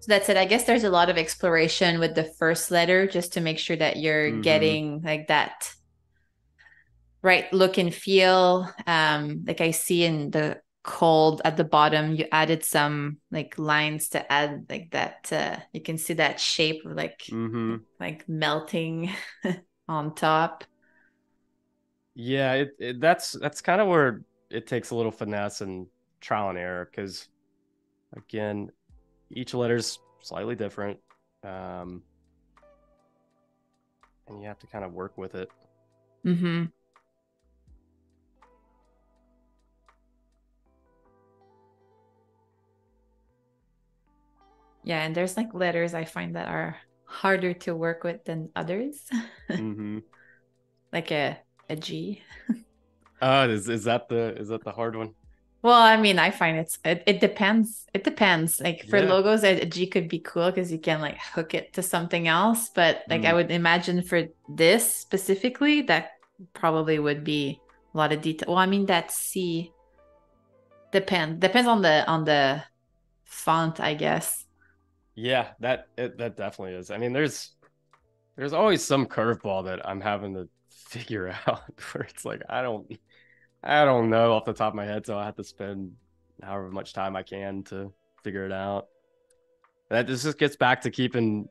So that's it. I guess there's a lot of exploration with the first letter just to make sure that you're mm-hmm. getting like that right look and feel. Um, like I see in the cold at the bottom, you added some like lines to add like that uh, you can see that shape like mm-hmm. like melting on top. Yeah, it, it, that's that's kind of where it takes a little finesse and trial and error, because again each letter's slightly different, um and you have to kind of work with it. Mm-hmm. Yeah, and there's like letters I find that are harder to work with than others. Mm-hmm. Like a a G. Uh, is is that the is that the hard one? Well, I mean, I find it's it, it depends. It depends. Like for yeah. logos, a, a G could be cool because you can like hook it to something else. But like mm. I would imagine for this specifically, that probably would be a lot of detail. Well, I mean that C depends depends on the on the font, I guess. Yeah, that it, that definitely is. I mean, there's there's always some curveball that I'm having to figure out where it's like I don't I don't know off the top of my head, so I have to spend however much time I can to figure it out. That this just gets back to keeping,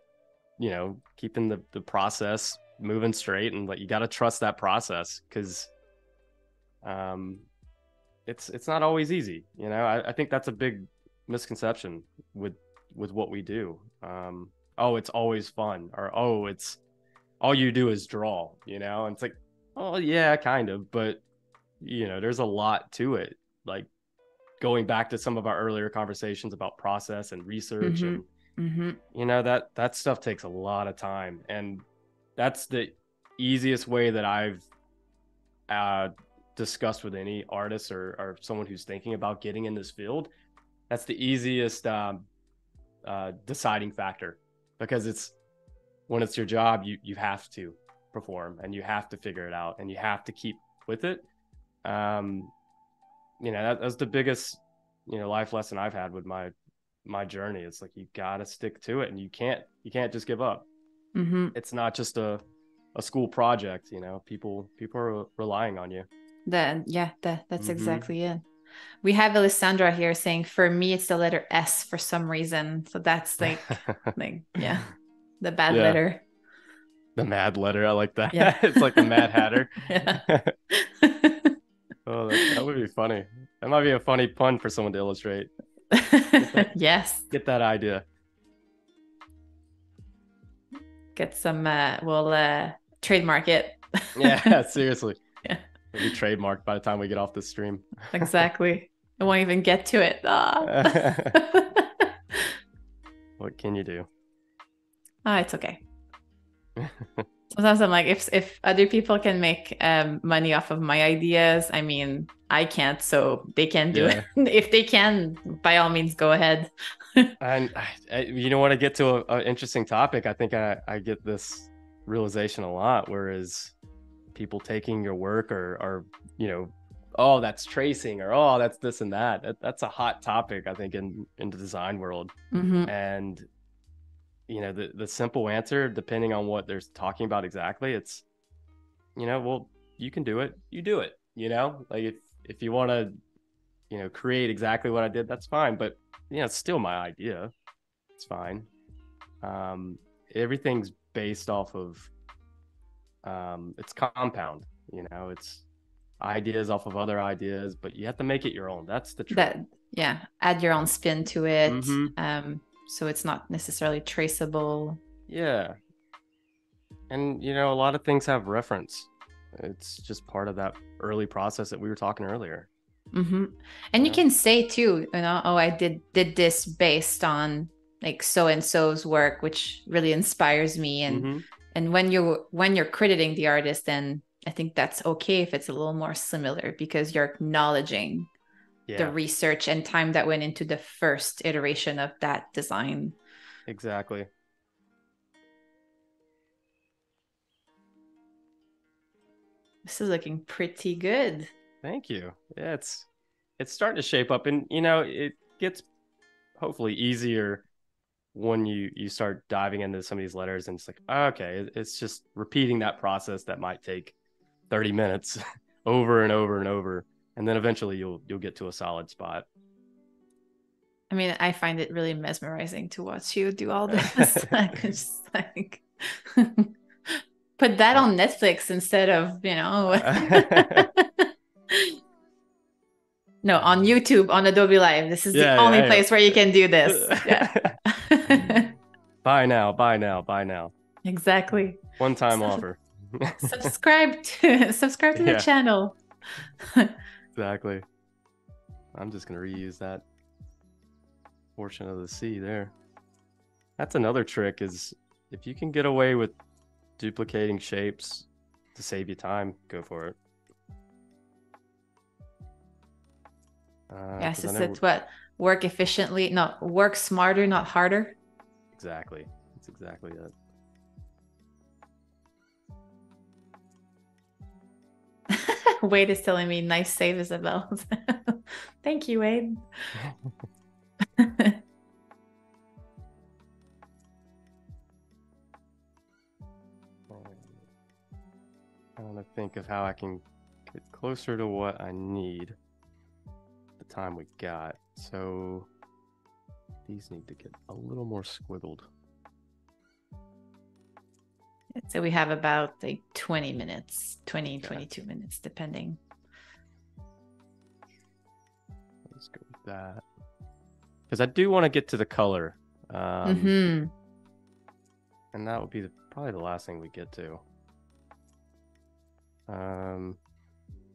you know, keeping the the process moving straight, and like you got to trust that process, because um, it's it's not always easy. You know, I, I think that's a big misconception with. with what we do. Um oh, it's always fun, or oh, it's all you do is draw, you know. And it's like, oh yeah, kind of, but you know, there's a lot to it. Like going back to some of our earlier conversations about process and research, mm-hmm. and mm-hmm. you know, that that stuff takes a lot of time, and that's the easiest way that I've uh discussed with any artist or, or someone who's thinking about getting in this field. That's the easiest um Uh, deciding factor, because it's when it's your job, you you have to perform and you have to figure it out and you have to keep with it. Um, you know, that, that's the biggest, you know, life lesson I've had with my my journey. It's like you gotta stick to it, and you can't you can't just give up. Mm-hmm. It's not just a a school project, you know. People people are relying on you. That yeah, that that's mm-hmm. exactly it. We have Alessandra here saying, for me, it's the letter S for some reason. So that's like, like yeah, the bad yeah. letter. The mad letter. I like that. Yeah. It's like the Mad Hatter. Oh, that, that would be funny. That might be a funny pun for someone to illustrate. Get that, yes. Get that idea. Get some, uh, we'll uh, trademark it. Yeah, seriously. Yeah. It'll be trademarked by the time we get off the stream. Exactly. I won't even get to it. Oh. What can you do? Oh, it's okay. Sometimes I'm like, if if other people can make um, money off of my ideas, I mean, I can't, so they can do yeah. it. If they can, by all means, go ahead. And I, you know, want to get to an interesting topic. I think I, I get this realization a lot, whereas people taking your work or, or you know, oh, that's tracing or, oh, that's this and that. that that's a hot topic, I think, in, in the design world. Mm-hmm. And you know, the, the simple answer, depending on what they're talking about exactly, it's, you know, well, you can do it, you do it, you know, like if, if you want to, you know, create exactly what I did, that's fine. But, you know, it's still my idea. It's fine. Um, everything's based off of, um, it's compound, you know, it's ideas off of other ideas, but you have to make it your own. That's the truth. That, yeah. Add your own spin to it. Mm-hmm. Um, so it's not necessarily traceable. Yeah. And, you know, a lot of things have reference. It's just part of that early process that we were talking earlier. Mm-hmm. And you, you know? Can say too, you know, oh, I did, did this based on like so-and-so's work, which really inspires me. And, mm-hmm. and when you, when you're crediting the artist, then I think that's okay if it's a little more similar, because you're acknowledging yeah. the research and time that went into the first iteration of that design. Exactly. This is looking pretty good. Thank you. Yeah, it's it's starting to shape up, and you know, it gets hopefully easier when you you start diving into some of these letters, and it's like, okay, it's just repeating that process that might take thirty minutes over and over and over. And then eventually you'll you'll get to a solid spot. I mean, I find it really mesmerizing to watch you do all this. I could just like put that on Netflix instead of, you know. No, on YouTube, on Adobe Live. This is yeah, the only yeah, place yeah. where you can do this. Yeah. Buy now, buy now, buy now. Exactly. One time Sub- offer. subscribe to subscribe to yeah. the channel. Exactly. I'm just going to reuse that portion of the C there. That's another trick, is if you can get away with duplicating shapes to save you time, go for it. Uh, yes, it's never... what? Work efficiently, not work smarter, not harder. Exactly. That's exactly it. Wade is telling me, nice save, Isabel. Thank you, Wade. I want to think of how I can get closer to what I need. The time we got. So these need to get a little more squiggled. So we have about like twenty minutes, twenty, okay. twenty-two minutes, depending. Let's go with that. Because I do want to get to the color. Um, mm-hmm. And that would be the, probably the last thing we get to. Um,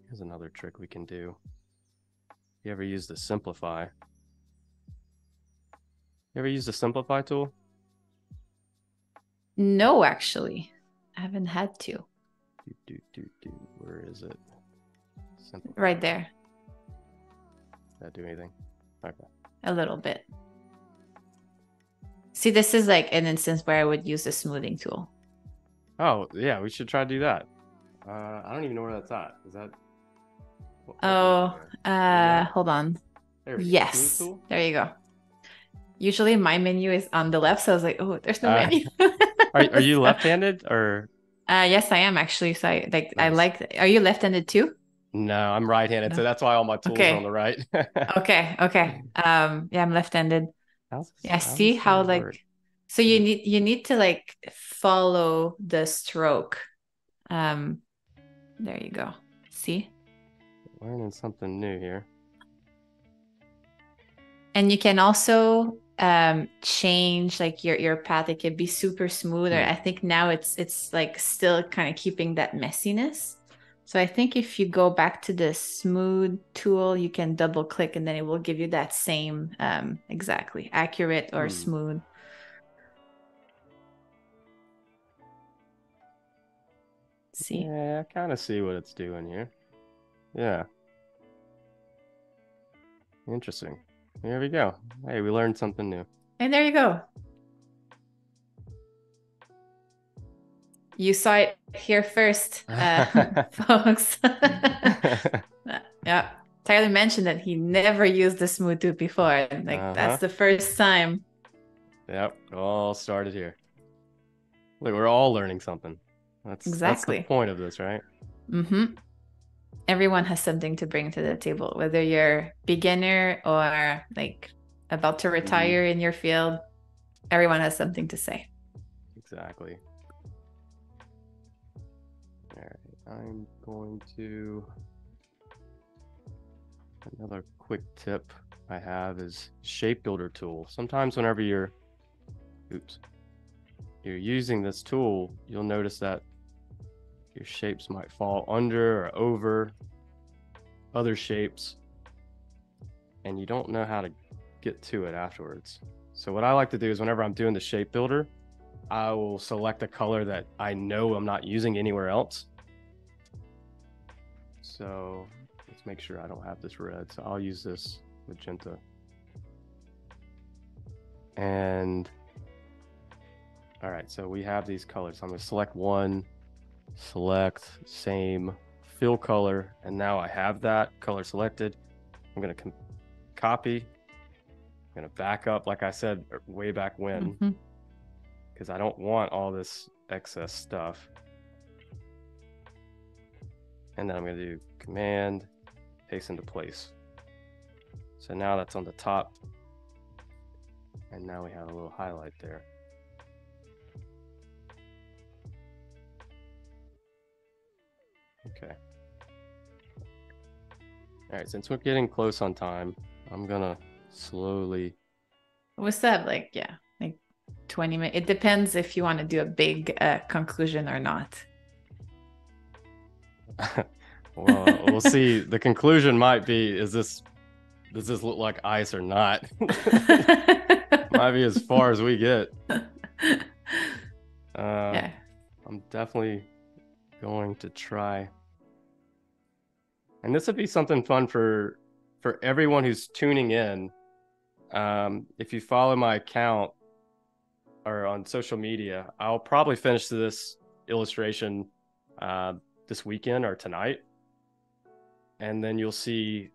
here's another trick we can do. You ever use the simplify? You ever use the simplify tool? No, actually, I haven't had to. Do, do, do, do. Where is it? Simple. Right there. Did that do anything? Okay. A little bit. See, this is like an instance where I would use the smoothing tool. Oh, yeah, we should try to do that. Uh, I don't even know where that's at. Is that? What, oh, what uh, hold on. There we go. Yes, there you go. Usually my menu is on the left, so I was like, oh, there's no uh, menu. Are, are you left-handed or? Uh, yes, I am actually. So I like, nice. I like, are you left-handed too? No, I'm right-handed. No. So that's why all my tools okay. are on the right. okay. Okay. Um, yeah, I'm left-handed. How's, yeah. How's see how like, work? So you need, you need to like follow the stroke. Um, there you go. See? Learning something new here. And you can also, um change like your your path. It could be super smooth, or I think now it's it's like still kind of keeping that messiness. So I think if you go back to the smooth tool, you can double click and then it will give you that same um exactly accurate or mm. smooth. see. Yeah, I kind of see what it's doing here. Yeah. Interesting. There we go. Hey, we learned something new. And there you go. You saw it here first, uh, folks. Yeah. Tyler mentioned that he never used the smooth tool before. Like, uh-huh. That's the first time. Yep. It all started here. Look, we're all learning something. That's exactly that's the point of this, right? Mm-hmm. Everyone has something to bring to the table, whether you're beginner or like about to retire mm. in your field. Everyone has something to say. Exactly. All right. I'm going to... Another quick tip I have is shape builder tool. Sometimes whenever you're, oops, you're using this tool, you'll notice that your shapes might fall under or over other shapes, and you don't know how to get to it afterwards. So what I like to do is whenever I'm doing the shape builder, I will select a color that I know I'm not using anywhere else. So let's make sure I don't have this red. So I'll use this magenta. And all right, so we have these colors. So I'm gonna select one, select same fill color. And now I have that color selected. I'm gonna copy. I'm gonna back up, like I said, way back when, because mm-hmm. I don't want all this excess stuff. And then I'm gonna do command, paste into place. So now that's on the top. And now we have a little highlight there. Okay. All right, since we're getting close on time, I'm gonna slowly. What's that like? Yeah, like twenty minutes. It depends if you want to do a big uh, conclusion or not. Well, we'll see. The conclusion might be, is this, does this look like ice or not? Might be as far as we get. Uh, yeah. I'm definitely going to try. And this would be something fun for, for everyone who's tuning in. Um, if you follow my account or on social media, I'll probably finish this illustration uh, this weekend or tonight. And then you'll see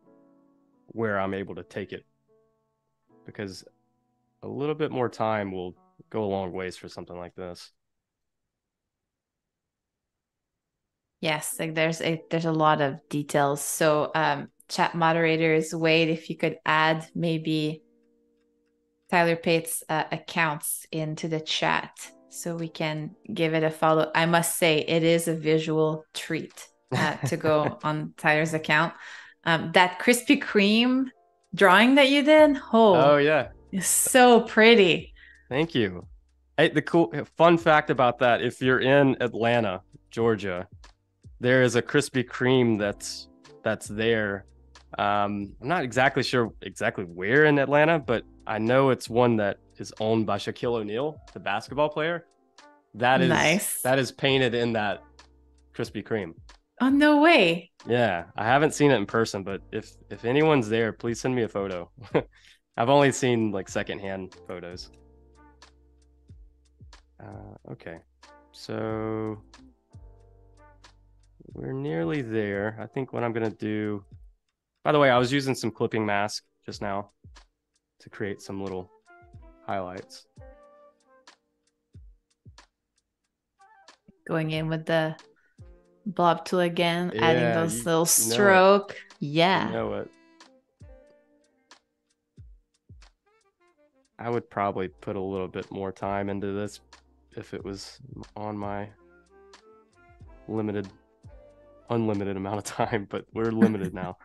where I'm able to take it, because a little bit more time will go a long ways for something like this. Yes, like there's a there's a lot of details. So um, chat moderators, Wade, if you could add maybe Tyler Pate's uh, accounts into the chat so we can give it a follow. I must say it is a visual treat. Uh, to go on Tyler's account. Um, that Krispy Kreme drawing that you did, oh, oh yeah, is so pretty. Thank you. Hey, the cool fun fact about that: if you're in Atlanta, Georgia, there is a Krispy Kreme that's that's there. Um, I'm not exactly sure exactly where in Atlanta, but I know it's one that is owned by Shaquille O'Neal, the basketball player. That is nice. That is painted in that Krispy Kreme. Oh, no way. Yeah, I haven't seen it in person, but if if anyone's there, please send me a photo. I've only seen like secondhand photos. Uh, okay, so we're nearly there. I think what I'm going to do... By the way, I was using some clipping mask just now to create some little highlights. Going in with the... Blob tool again, yeah, adding those little stroke. It. Yeah. You know it. I would probably put a little bit more time into this if it was on my limited, unlimited amount of time, but we're limited now.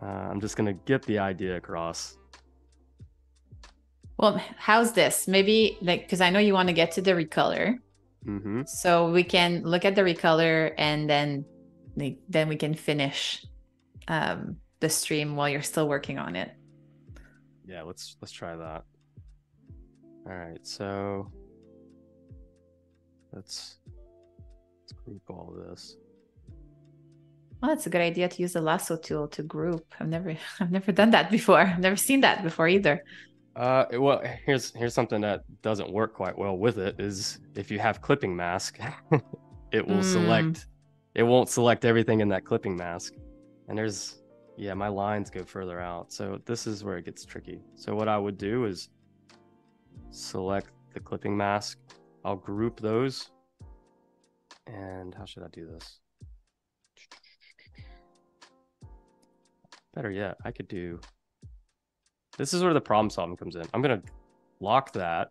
Uh, I'm just going to get the idea across. Well, how's this? Maybe like, because I know you want to get to the recolor. Mm-hmm. So we can look at the recolor and then like, then we can finish um, the stream while you're still working on it. Yeah, let's let's try that. All right, so let's, let's Let's group all this. Well, that's a good idea to use the lasso tool to group. I've never, I've never done that before. I've never seen that before either. Uh, well, here's here's something that doesn't work quite well with it is if you have clipping mask, it will mm. select, it won't select everything in that clipping mask. And there's, yeah, my lines go further out. So this is where it gets tricky. So what I would do is select the clipping mask. I'll group those. And how should I do this? Better yet, I could do... This is where the problem solving comes in. I'm going to lock that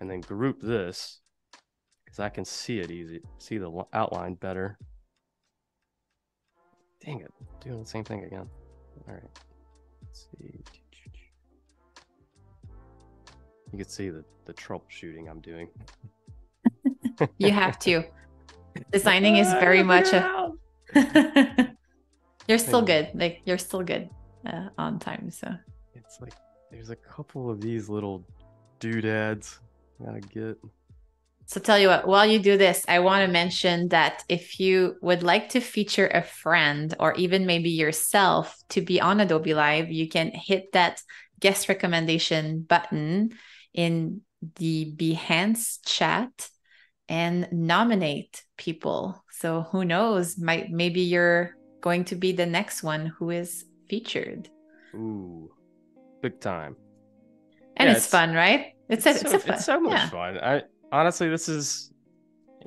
and then group this because I can see it easy, see the outline better. Dang it, doing the same thing again. All right, let's see. You can see the, the troubleshooting I'm doing. You have to. Designing is very much a... You're still good. Like you're still good uh, on time. So it's like there's a couple of these little doodads I gotta get. So tell you what, while you do this, I want to mention that if you would like to feature a friend or even maybe yourself to be on Adobe Live, you can hit that guest recommendation button in the Behance chat and nominate people. So who knows, might maybe you're going to be the next one who is featured. Ooh, big time. And yeah, it's, it's fun, right? It's, it's, a, so, it's, a fun. It's so much yeah. fun. I honestly, this is,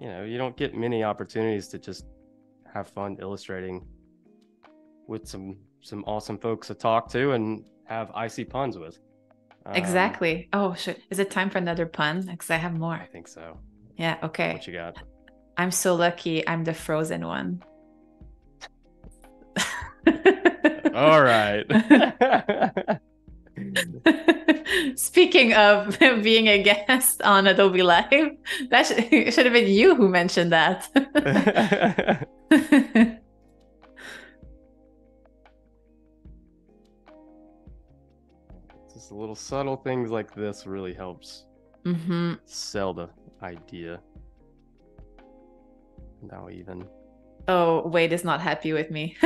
you know, you don't get many opportunities to just have fun illustrating with some some awesome folks to talk to and have icy puns with. Um, exactly. Oh, should, is it time for another pun? Because I have more. I think so. Yeah, okay. What you got? I'm so lucky I'm the frozen one. All right. Speaking of being a guest on Adobe Live, that should, it should have been you who mentioned that. Just little subtle things like this really helps mm-hmm. sell the idea. Now even. Oh, Wade is not happy with me.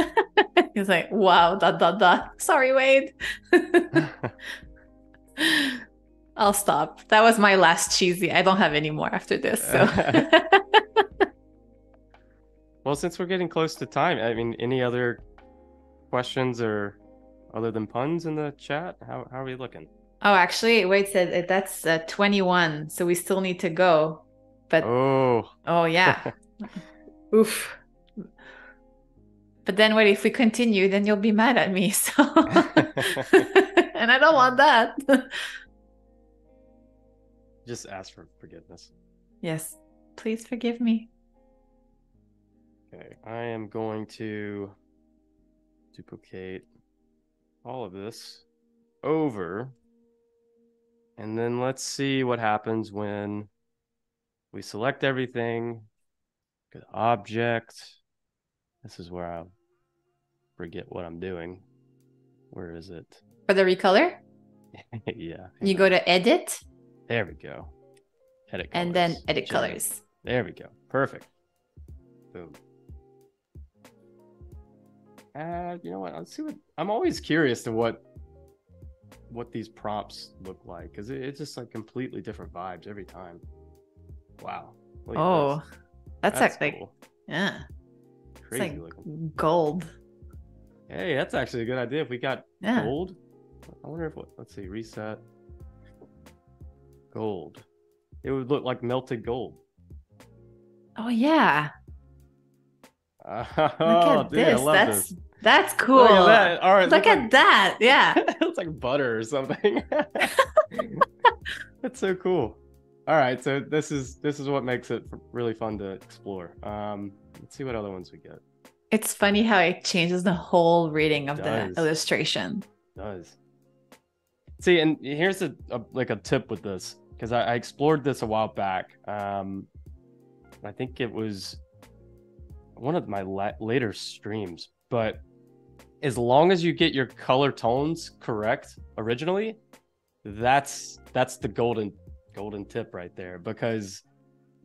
He's like, wow, dot, dot, dot. Sorry, Wade. I'll stop. That was my last cheesy. I don't have any more after this. So. Well, since we're getting close to time, I mean, any other questions or other than puns in the chat? How, how are we looking? Oh, actually, Wade said that's uh, twenty-one. So we still need to go. But Oh, oh yeah. Oof. But then wait, if we continue, then you'll be mad at me. So, and I don't want that. Just ask for forgiveness. Yes, please forgive me. Okay, I am going to duplicate all of this over. And then let's see what happens when we select everything. Good object. This is where I'll forget what I'm doing. Where is it? For the recolor? Yeah. You go to edit. There we go. Edit colors. And then edit colors. There we go. Perfect. Boom. Uh, you know what? Let's see what I'm always curious to what what these prompts look like because it, it's just like completely different vibes every time. Wow. Oh, that's, that's like cool. Yeah. Crazy it's like looking. Gold. Hey, that's actually a good idea. If we got yeah. gold, I wonder if what, let's see, reset gold. It would look like melted gold. Oh yeah. Oh, look at dude, this. I love that's this. That's cool. Look at that. All right. Look at like, that. Yeah. It's like butter or something. That's so cool. All right, so this is this is what makes it really fun to explore. Um, let's see what other ones we get. It's funny how it changes the whole reading of the illustration. It does. See, and here's a, a like a tip with this because I, I explored this a while back. Um, I think it was one of my la later streams. But as long as you get your color tones correct originally, that's that's the golden. golden tip right there because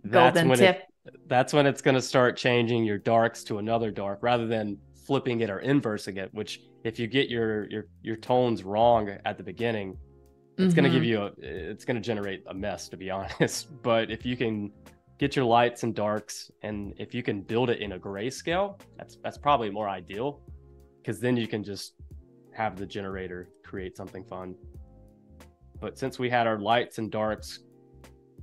that's golden when tip. It, that's when it's going to start changing your darks to another dark rather than flipping it or inversing it, which if you get your your your tones wrong at the beginning, it's mm-hmm. going to give you a, it's going to generate a mess, to be honest. But if you can get your lights and darks, and if you can build it in a grayscale, that's that's probably more ideal, because then you can just have the generator create something fun. But since we had our lights and darks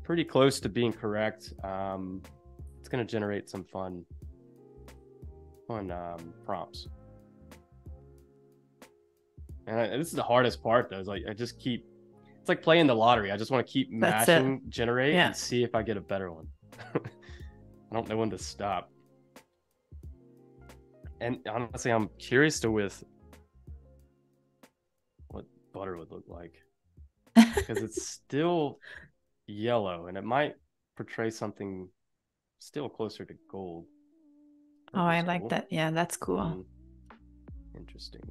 pretty close to being correct, um, it's going to generate some fun, fun um, prompts. And I, this is the hardest part, though. Is like I just keep, it's like playing the lottery. I just want to keep That's mashing, it. generate, yeah. and see if I get a better one. I don't know when to stop. And honestly, I'm curious to with what butter would look like, because it's still yellow, and it might portray something still closer to gold. Oh, I like cool. that. Yeah, that's cool. Um, interesting.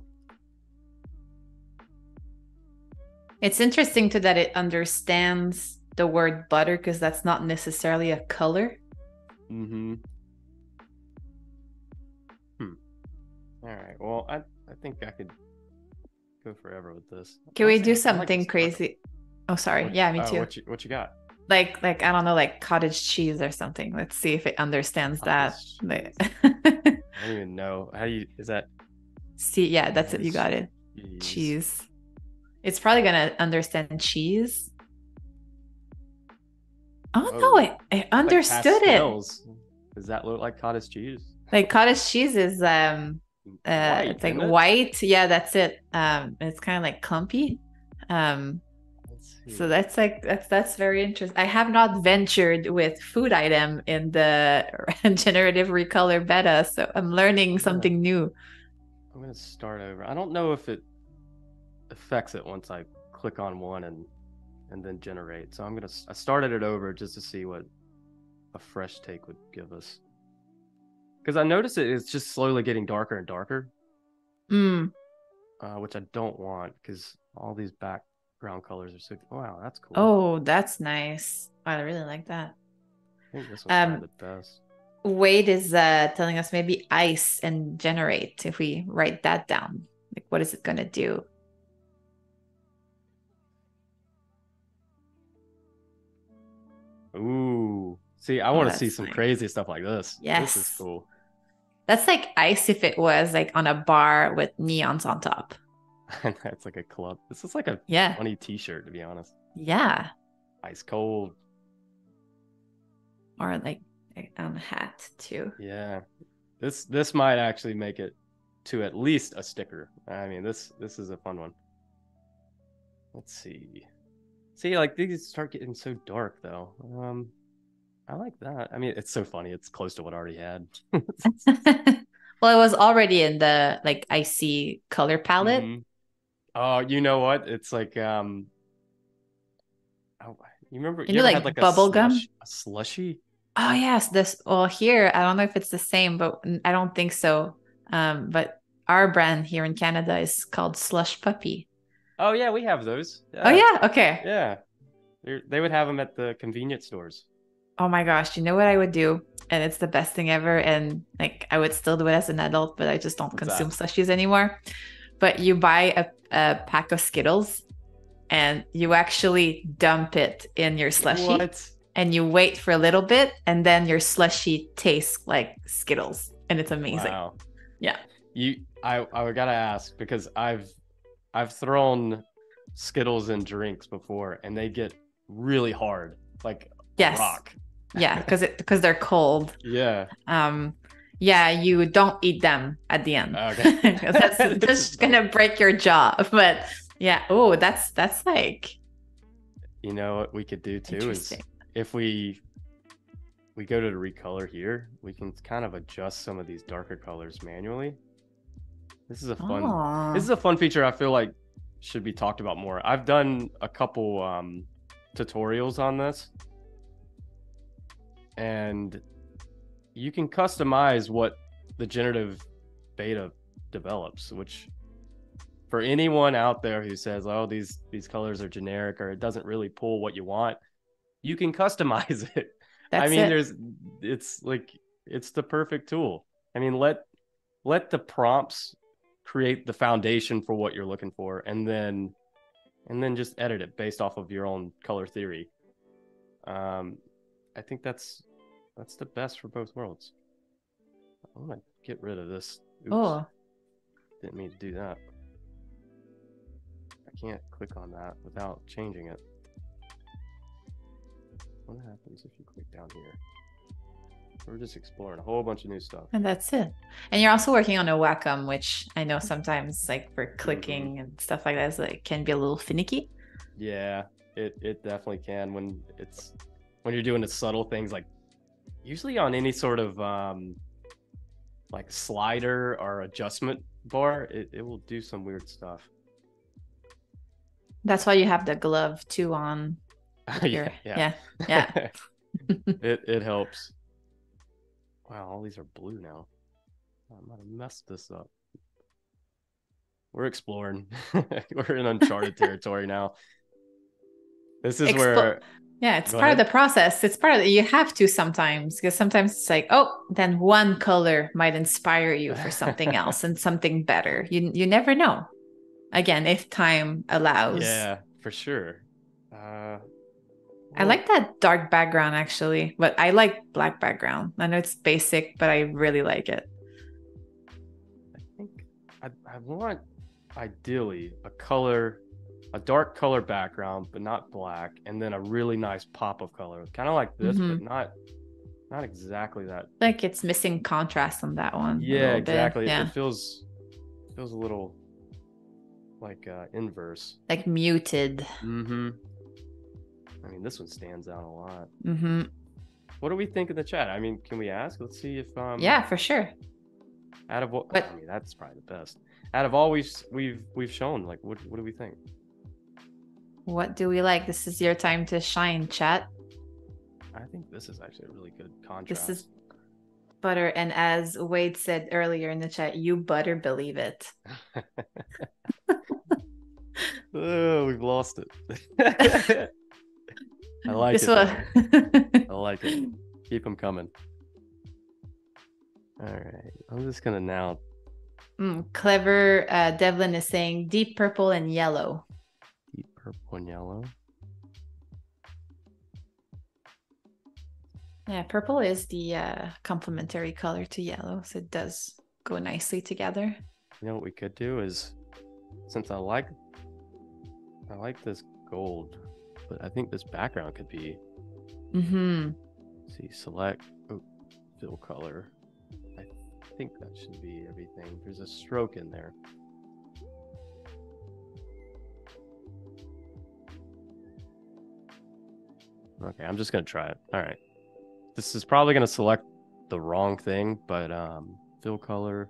It's interesting too that it understands the word butter, because that's not necessarily a color. Mm-hmm. Hmm. All right. Well, I I think I could go forever with this. Can we do something crazy? Oh, sorry. What, yeah, me too. Uh, what you What you got? Like like I don't know, like cottage cheese or something. Let's see if it understands cottage that. I don't even know how you is that. See, yeah, that's cottage it. You got it. Cheese. cheese. It's probably gonna understand cheese. Oh, oh no, it, it understood like it. Does that look like cottage cheese? Like cottage cheese is um, uh, white, it's like it? white. Yeah, that's it. Um, it's kind of like clumpy. Um, so that's like that's that's very interesting. I have not ventured with food item in the generative recolor beta, so I'm learning something I'm gonna, new. I'm gonna start over. I don't know if it affects it once I click on one and and then generate. So I'm gonna I started it over just to see what a fresh take would give us, because I noticed it it's just slowly getting darker and darker, mm. uh, which I don't want, because all these background colors are so wow that's cool. Oh, that's nice. I really like that. I think this one's um, the best. Wade is uh, telling us maybe ice and generate. If we write that down, like what is it gonna do? Ooh, see, I oh, want to see some nice. crazy stuff like this. Yes. This is cool. That's like ice if it was like on a bar with neons on top. It's like a club. This is like a yeah. funny t-shirt, to be honest. Yeah. Ice cold. Or like a um, hat too. Yeah. This this might actually make it to at least a sticker. I mean, this this is a fun one. Let's see. See, like these start getting so dark, though. Um, I like that. I mean, it's so funny. It's close to what I already had. Well, it was already in the like icy color palette. Mm-hmm. Oh, you know what? It's like um, oh, you remember? You, you know, like, had, like bubble a slush, gum, a slushy. Oh yes, this. Well, here I don't know if it's the same, but I don't think so. Um, but our brand here in Canada is called Slush Puppy. Oh yeah, we have those. Yeah. Oh yeah, okay. Yeah, They're, they would have them at the convenience stores. Oh my gosh, you know what I would do? And it's the best thing ever. And like I would still do it as an adult, but I just don't What's consume that? slushies anymore. But you buy a, a pack of Skittles, and you actually dump it in your slushie, what? and you wait for a little bit, and then your slushie tastes like Skittles, and it's amazing. Wow. Yeah. You, I, I gotta ask, because I've. I've thrown Skittles in drinks before, and they get really hard, like yes. rock. Yeah, because it because they're cold. Yeah. Um. Yeah, you don't eat them at the end. Okay. That's just gonna break your jaw. But yeah. Oh, that's that's like. You know what we could do too is if we we go to the recolor here, we can kind of adjust some of these darker colors manually. This is a fun. Aww. This is a fun feature. I feel like should be talked about more. I've done a couple um, tutorials on this, and you can customize what the generative beta develops. Which, for anyone out there who says, "Oh, these these colors are generic," or it doesn't really pull what you want, you can customize it. That's I mean, it. there's it's like it's the perfect tool. I mean, let let the prompts create the foundation for what you're looking for, and then and then just edit it based off of your own color theory. Um, I think that's that's the best for both worlds. I'm gonna get rid of this. Oops. Oh, didn't mean to do that. I can't click on that without changing it. What happens if you click down here? We're just exploring a whole bunch of new stuff. And that's it. And you're also working on a Wacom, which I know sometimes, like, for clicking mm-hmm. and stuff like that, so it can be a little finicky. Yeah, it, it definitely can when it's when you're doing the subtle things, like usually on any sort of um, like slider or adjustment bar, it, it will do some weird stuff. That's why you have the glove too on. Your, yeah, yeah, yeah. it it helps. Wow, all these are blue now. I might have messed this up. We're exploring. We're in uncharted territory now. This is Expl where. Yeah, it's part ahead. of the process. It's part of the, you have to sometimes, because sometimes it's like, oh, then one color might inspire you for something else and something better. You you never know. Again, if time allows. Yeah, for sure. Uh. I like that dark background, actually, but I like black background. I know it's basic, but I really like it. I think I, I want, ideally, a color, a dark color background, but not black, and then a really nice pop of color, kind of like this, mm-hmm. but not not exactly that. Like it's missing contrast on that one. Yeah, exactly. Yeah. It feels feels a little like uh, inverse. Like muted. Mm-hmm. I mean, this one stands out a lot. Mm-hmm. What do we think in the chat? I mean, can we ask? Let's see if um. Yeah, for sure. Out of what? But, I mean, that's probably the best. Out of all we've we've we've shown, like, what what do we think? What do we like? This is your time to shine, chat. I think this is actually a really good contrast. This is butter, and as Wade said earlier in the chat, you butter believe it. Oh, we've lost it. I like this it. I like it. Keep them coming. All right. I'm just going to now. Mm, clever. Uh, Devlin is saying deep purple and yellow. Deep purple and yellow. Yeah, purple is the uh, complementary color to yellow. So it does go nicely together. You know what we could do is, since I like, I like this gold, but I think this background could be. Mm-hmm. Let's see, select, oh, fill color. I think that should be everything. There's a stroke in there. Okay, I'm just gonna try it. All right, this is probably gonna select the wrong thing, but um, fill color.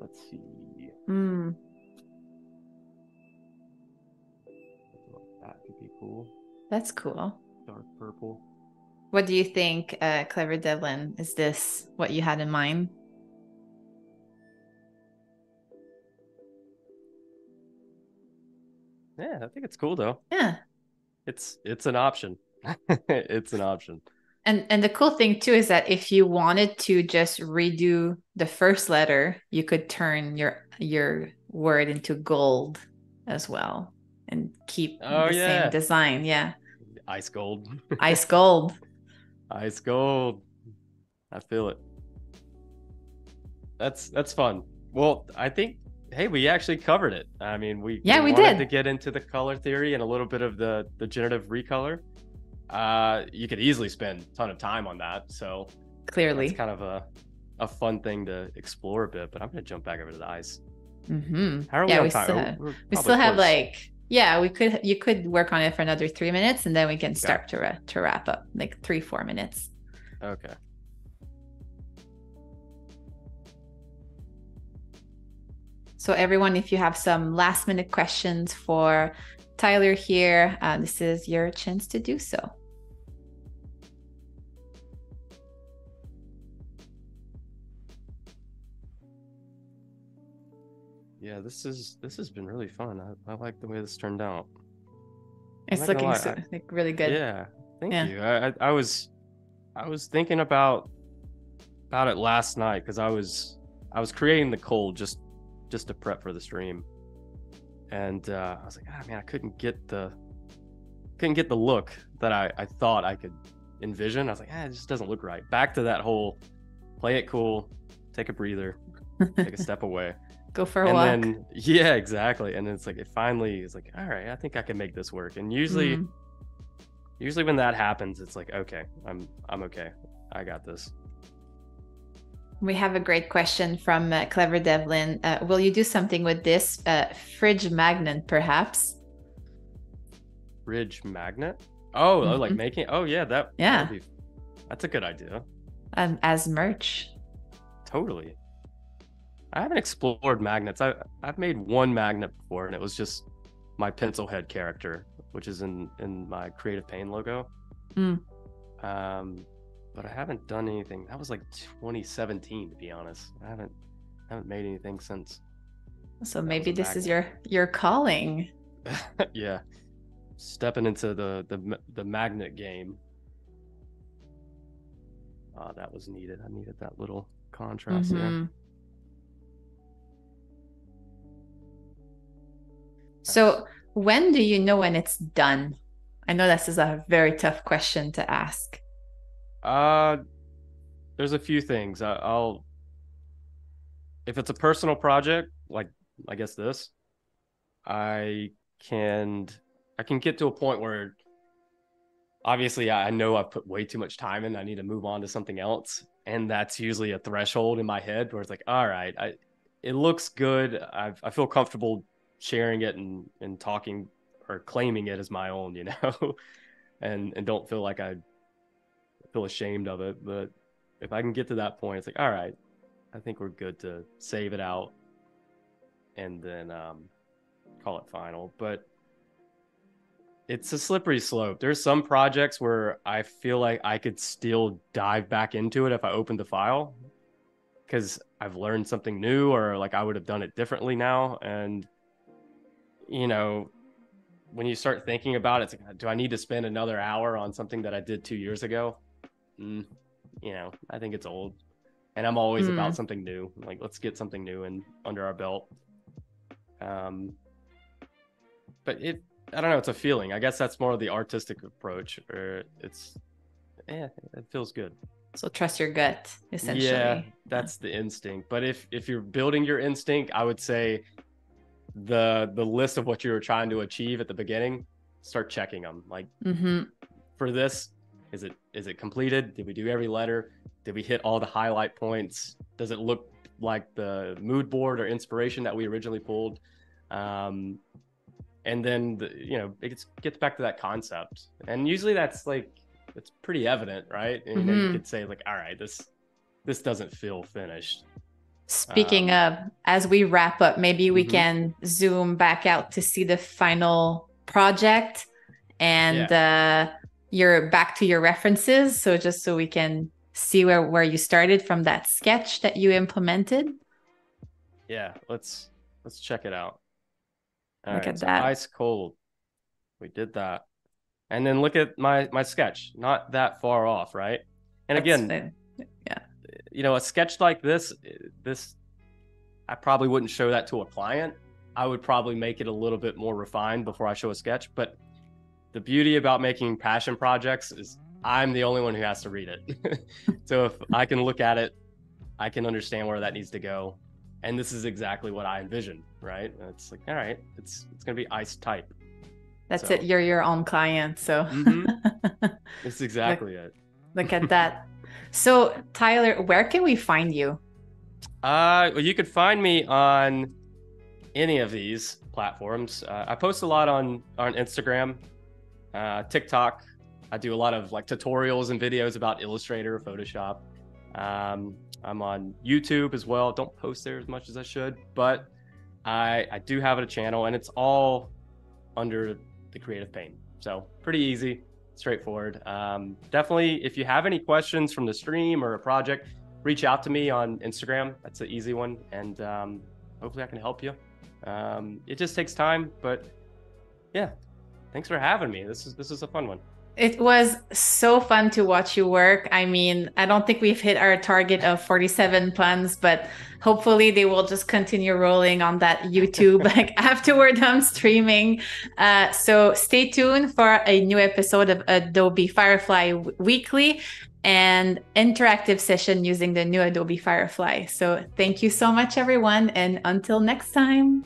Let's see. Hmm. That could be cool. That's cool. Dark purple. What do you think, uh, Clever Devlin? Is this what you had in mind? Yeah, I think it's cool though. Yeah. It's it's an option. It's an option. And and the cool thing too is that if you wanted to just redo the first letter, you could turn your your word into gold as well. And keep oh, the yeah. same design. Yeah. Ice gold. Ice gold. Ice gold. I feel it. That's that's fun. Well, I think, hey, we actually covered it. I mean, we, yeah, we, we wanted did. to get into the color theory and a little bit of the, the generative recolor. Uh, you could easily spend a ton of time on that. So clearly it's kind of a, a fun thing to explore a bit, but I'm going to jump back over to the ice. Mm-hmm. How are yeah, we on we time? Still have, We're we still have close. like... Yeah, we could. You could work on it for another three minutes, and then we can start to ra to wrap up, like three, four minutes. Okay. So everyone, if you have some last minute questions for Tyler here, uh, this is your chance to do so. Yeah, this is this has been really fun. I, I like the way this turned out. It's looking so, like really good. Yeah, Thank yeah. you. I, I was, I was thinking about, about it last night because I was, I was creating the cold just, just to prep for the stream, and uh, I was like, ah, man, I couldn't get the, couldn't get the look that I, I thought I could envision. I was like, ah, it just doesn't look right. Back to that whole, play it cool, take a breather, take a step away, go for a and walk. Then, yeah, exactly. And then it's like it finally is like, all right, I think I can make this work. And usually. Mm. Usually when that happens, it's like, okay, I'm I'm okay. I got this. We have a great question from uh, Clever Devlin. Uh, will you do something with this uh, fridge magnet, perhaps? Fridge magnet? Oh, mm-hmm. like making? Oh, yeah, that. Yeah, be, that's a good idea. Um, as merch. Totally. I haven't explored magnets. I I've made one magnet before, and it was just my pencil head character, which is in, in my Creative Pain logo. Mm. Um, but I haven't done anything. That was like twenty seventeen, to be honest. I haven't haven't made anything since. So maybe this is your your calling. Yeah, stepping into the the the magnet game. Ah, oh, that was needed. I needed that little contrast there. Mm-hmm. Yeah. So. When do you know when it's done? I know this is a very tough question to ask. Uh, there's a few things. I, I'll, if it's a personal project, like I guess this, I can I can get to a point where obviously I know I've put way too much time in. I need to move on to something else, and that's usually a threshold in my head where it's like, all right, I it looks good. I've, I feel comfortable sharing it and and talking or claiming it as my own, you know, and and don't feel like I feel ashamed of it. But if I can get to that point, it's like, all right, I think we're good to save it out and then um, call it final. But it's a slippery slope. There's some projects where I feel like I could still dive back into it if I opened the file because I've learned something new or like I would have done it differently now. And you know, when you start thinking about it, it's like, do I need to spend another hour on something that I did two years ago? Mm, you know, I think it's old. And I'm always mm. about something new. Like, let's get something new in under our belt. Um, but it, I don't know, it's a feeling. I guess that's more of the artistic approach. Or it's, yeah, it feels good. So trust your gut, essentially. Yeah, that's yeah. the instinct. But if if you're building your instinct, I would say the the list of what you were trying to achieve at the beginning, start checking them, like mm-hmm. for this, is it is it completed? Did we do every letter? Did we hit all the highlight points? Does it look like the mood board or inspiration that we originally pulled? Um and then the, you know, it gets gets back to that concept, and usually that's like, it's pretty evident, right? And mm-hmm. you know, you could say like, all right, this this doesn't feel finished. Speaking um, of, as we wrap up, maybe we mm-hmm. can zoom back out to see the final project and yeah. uh, you're back to your references. So just so we can see where, where you started from that sketch that you implemented. Yeah, let's let's check it out. All look right, at so that. Ice cold. We did that. And then look at my, my sketch, not that far off, right? And that's again, fair. Yeah. You know, a sketch like this, this, I probably wouldn't show that to a client. I would probably make it a little bit more refined before I show a sketch. But the beauty about making passion projects is I'm the only one who has to read it. So if I can look at it, I can understand where that needs to go. And this is exactly what I envisioned, right? It's like, all right, it's it's going to be ice type. That's so. It. You're your own client. So mm-hmm. That's exactly look, it. Look at that. So Tyler, where can we find you? Uh, well, you could find me on any of these platforms. Uh, I post a lot on, on Instagram, uh, TikTok. I do a lot of like tutorials and videos about Illustrator, Photoshop. Um, I'm on YouTube as well. Don't post there as much as I should, but I, I do have a channel and it's all under the Creative Pain. So pretty easy. Straightforward. Um, definitely, if you have any questions from the stream or a project, reach out to me on Instagram. That's an easy one. And um, hopefully I can help you. Um, it just takes time. But yeah, thanks for having me. This is this is a fun one. It was so fun to watch you work. I mean, I don't think we've hit our target of forty-seven puns, but hopefully they will just continue rolling on that YouTube like after we're done streaming. Uh, so stay tuned for a new episode of Adobe Firefly Weekly and interactive session using the new Adobe Firefly. So thank you so much, everyone. And until next time.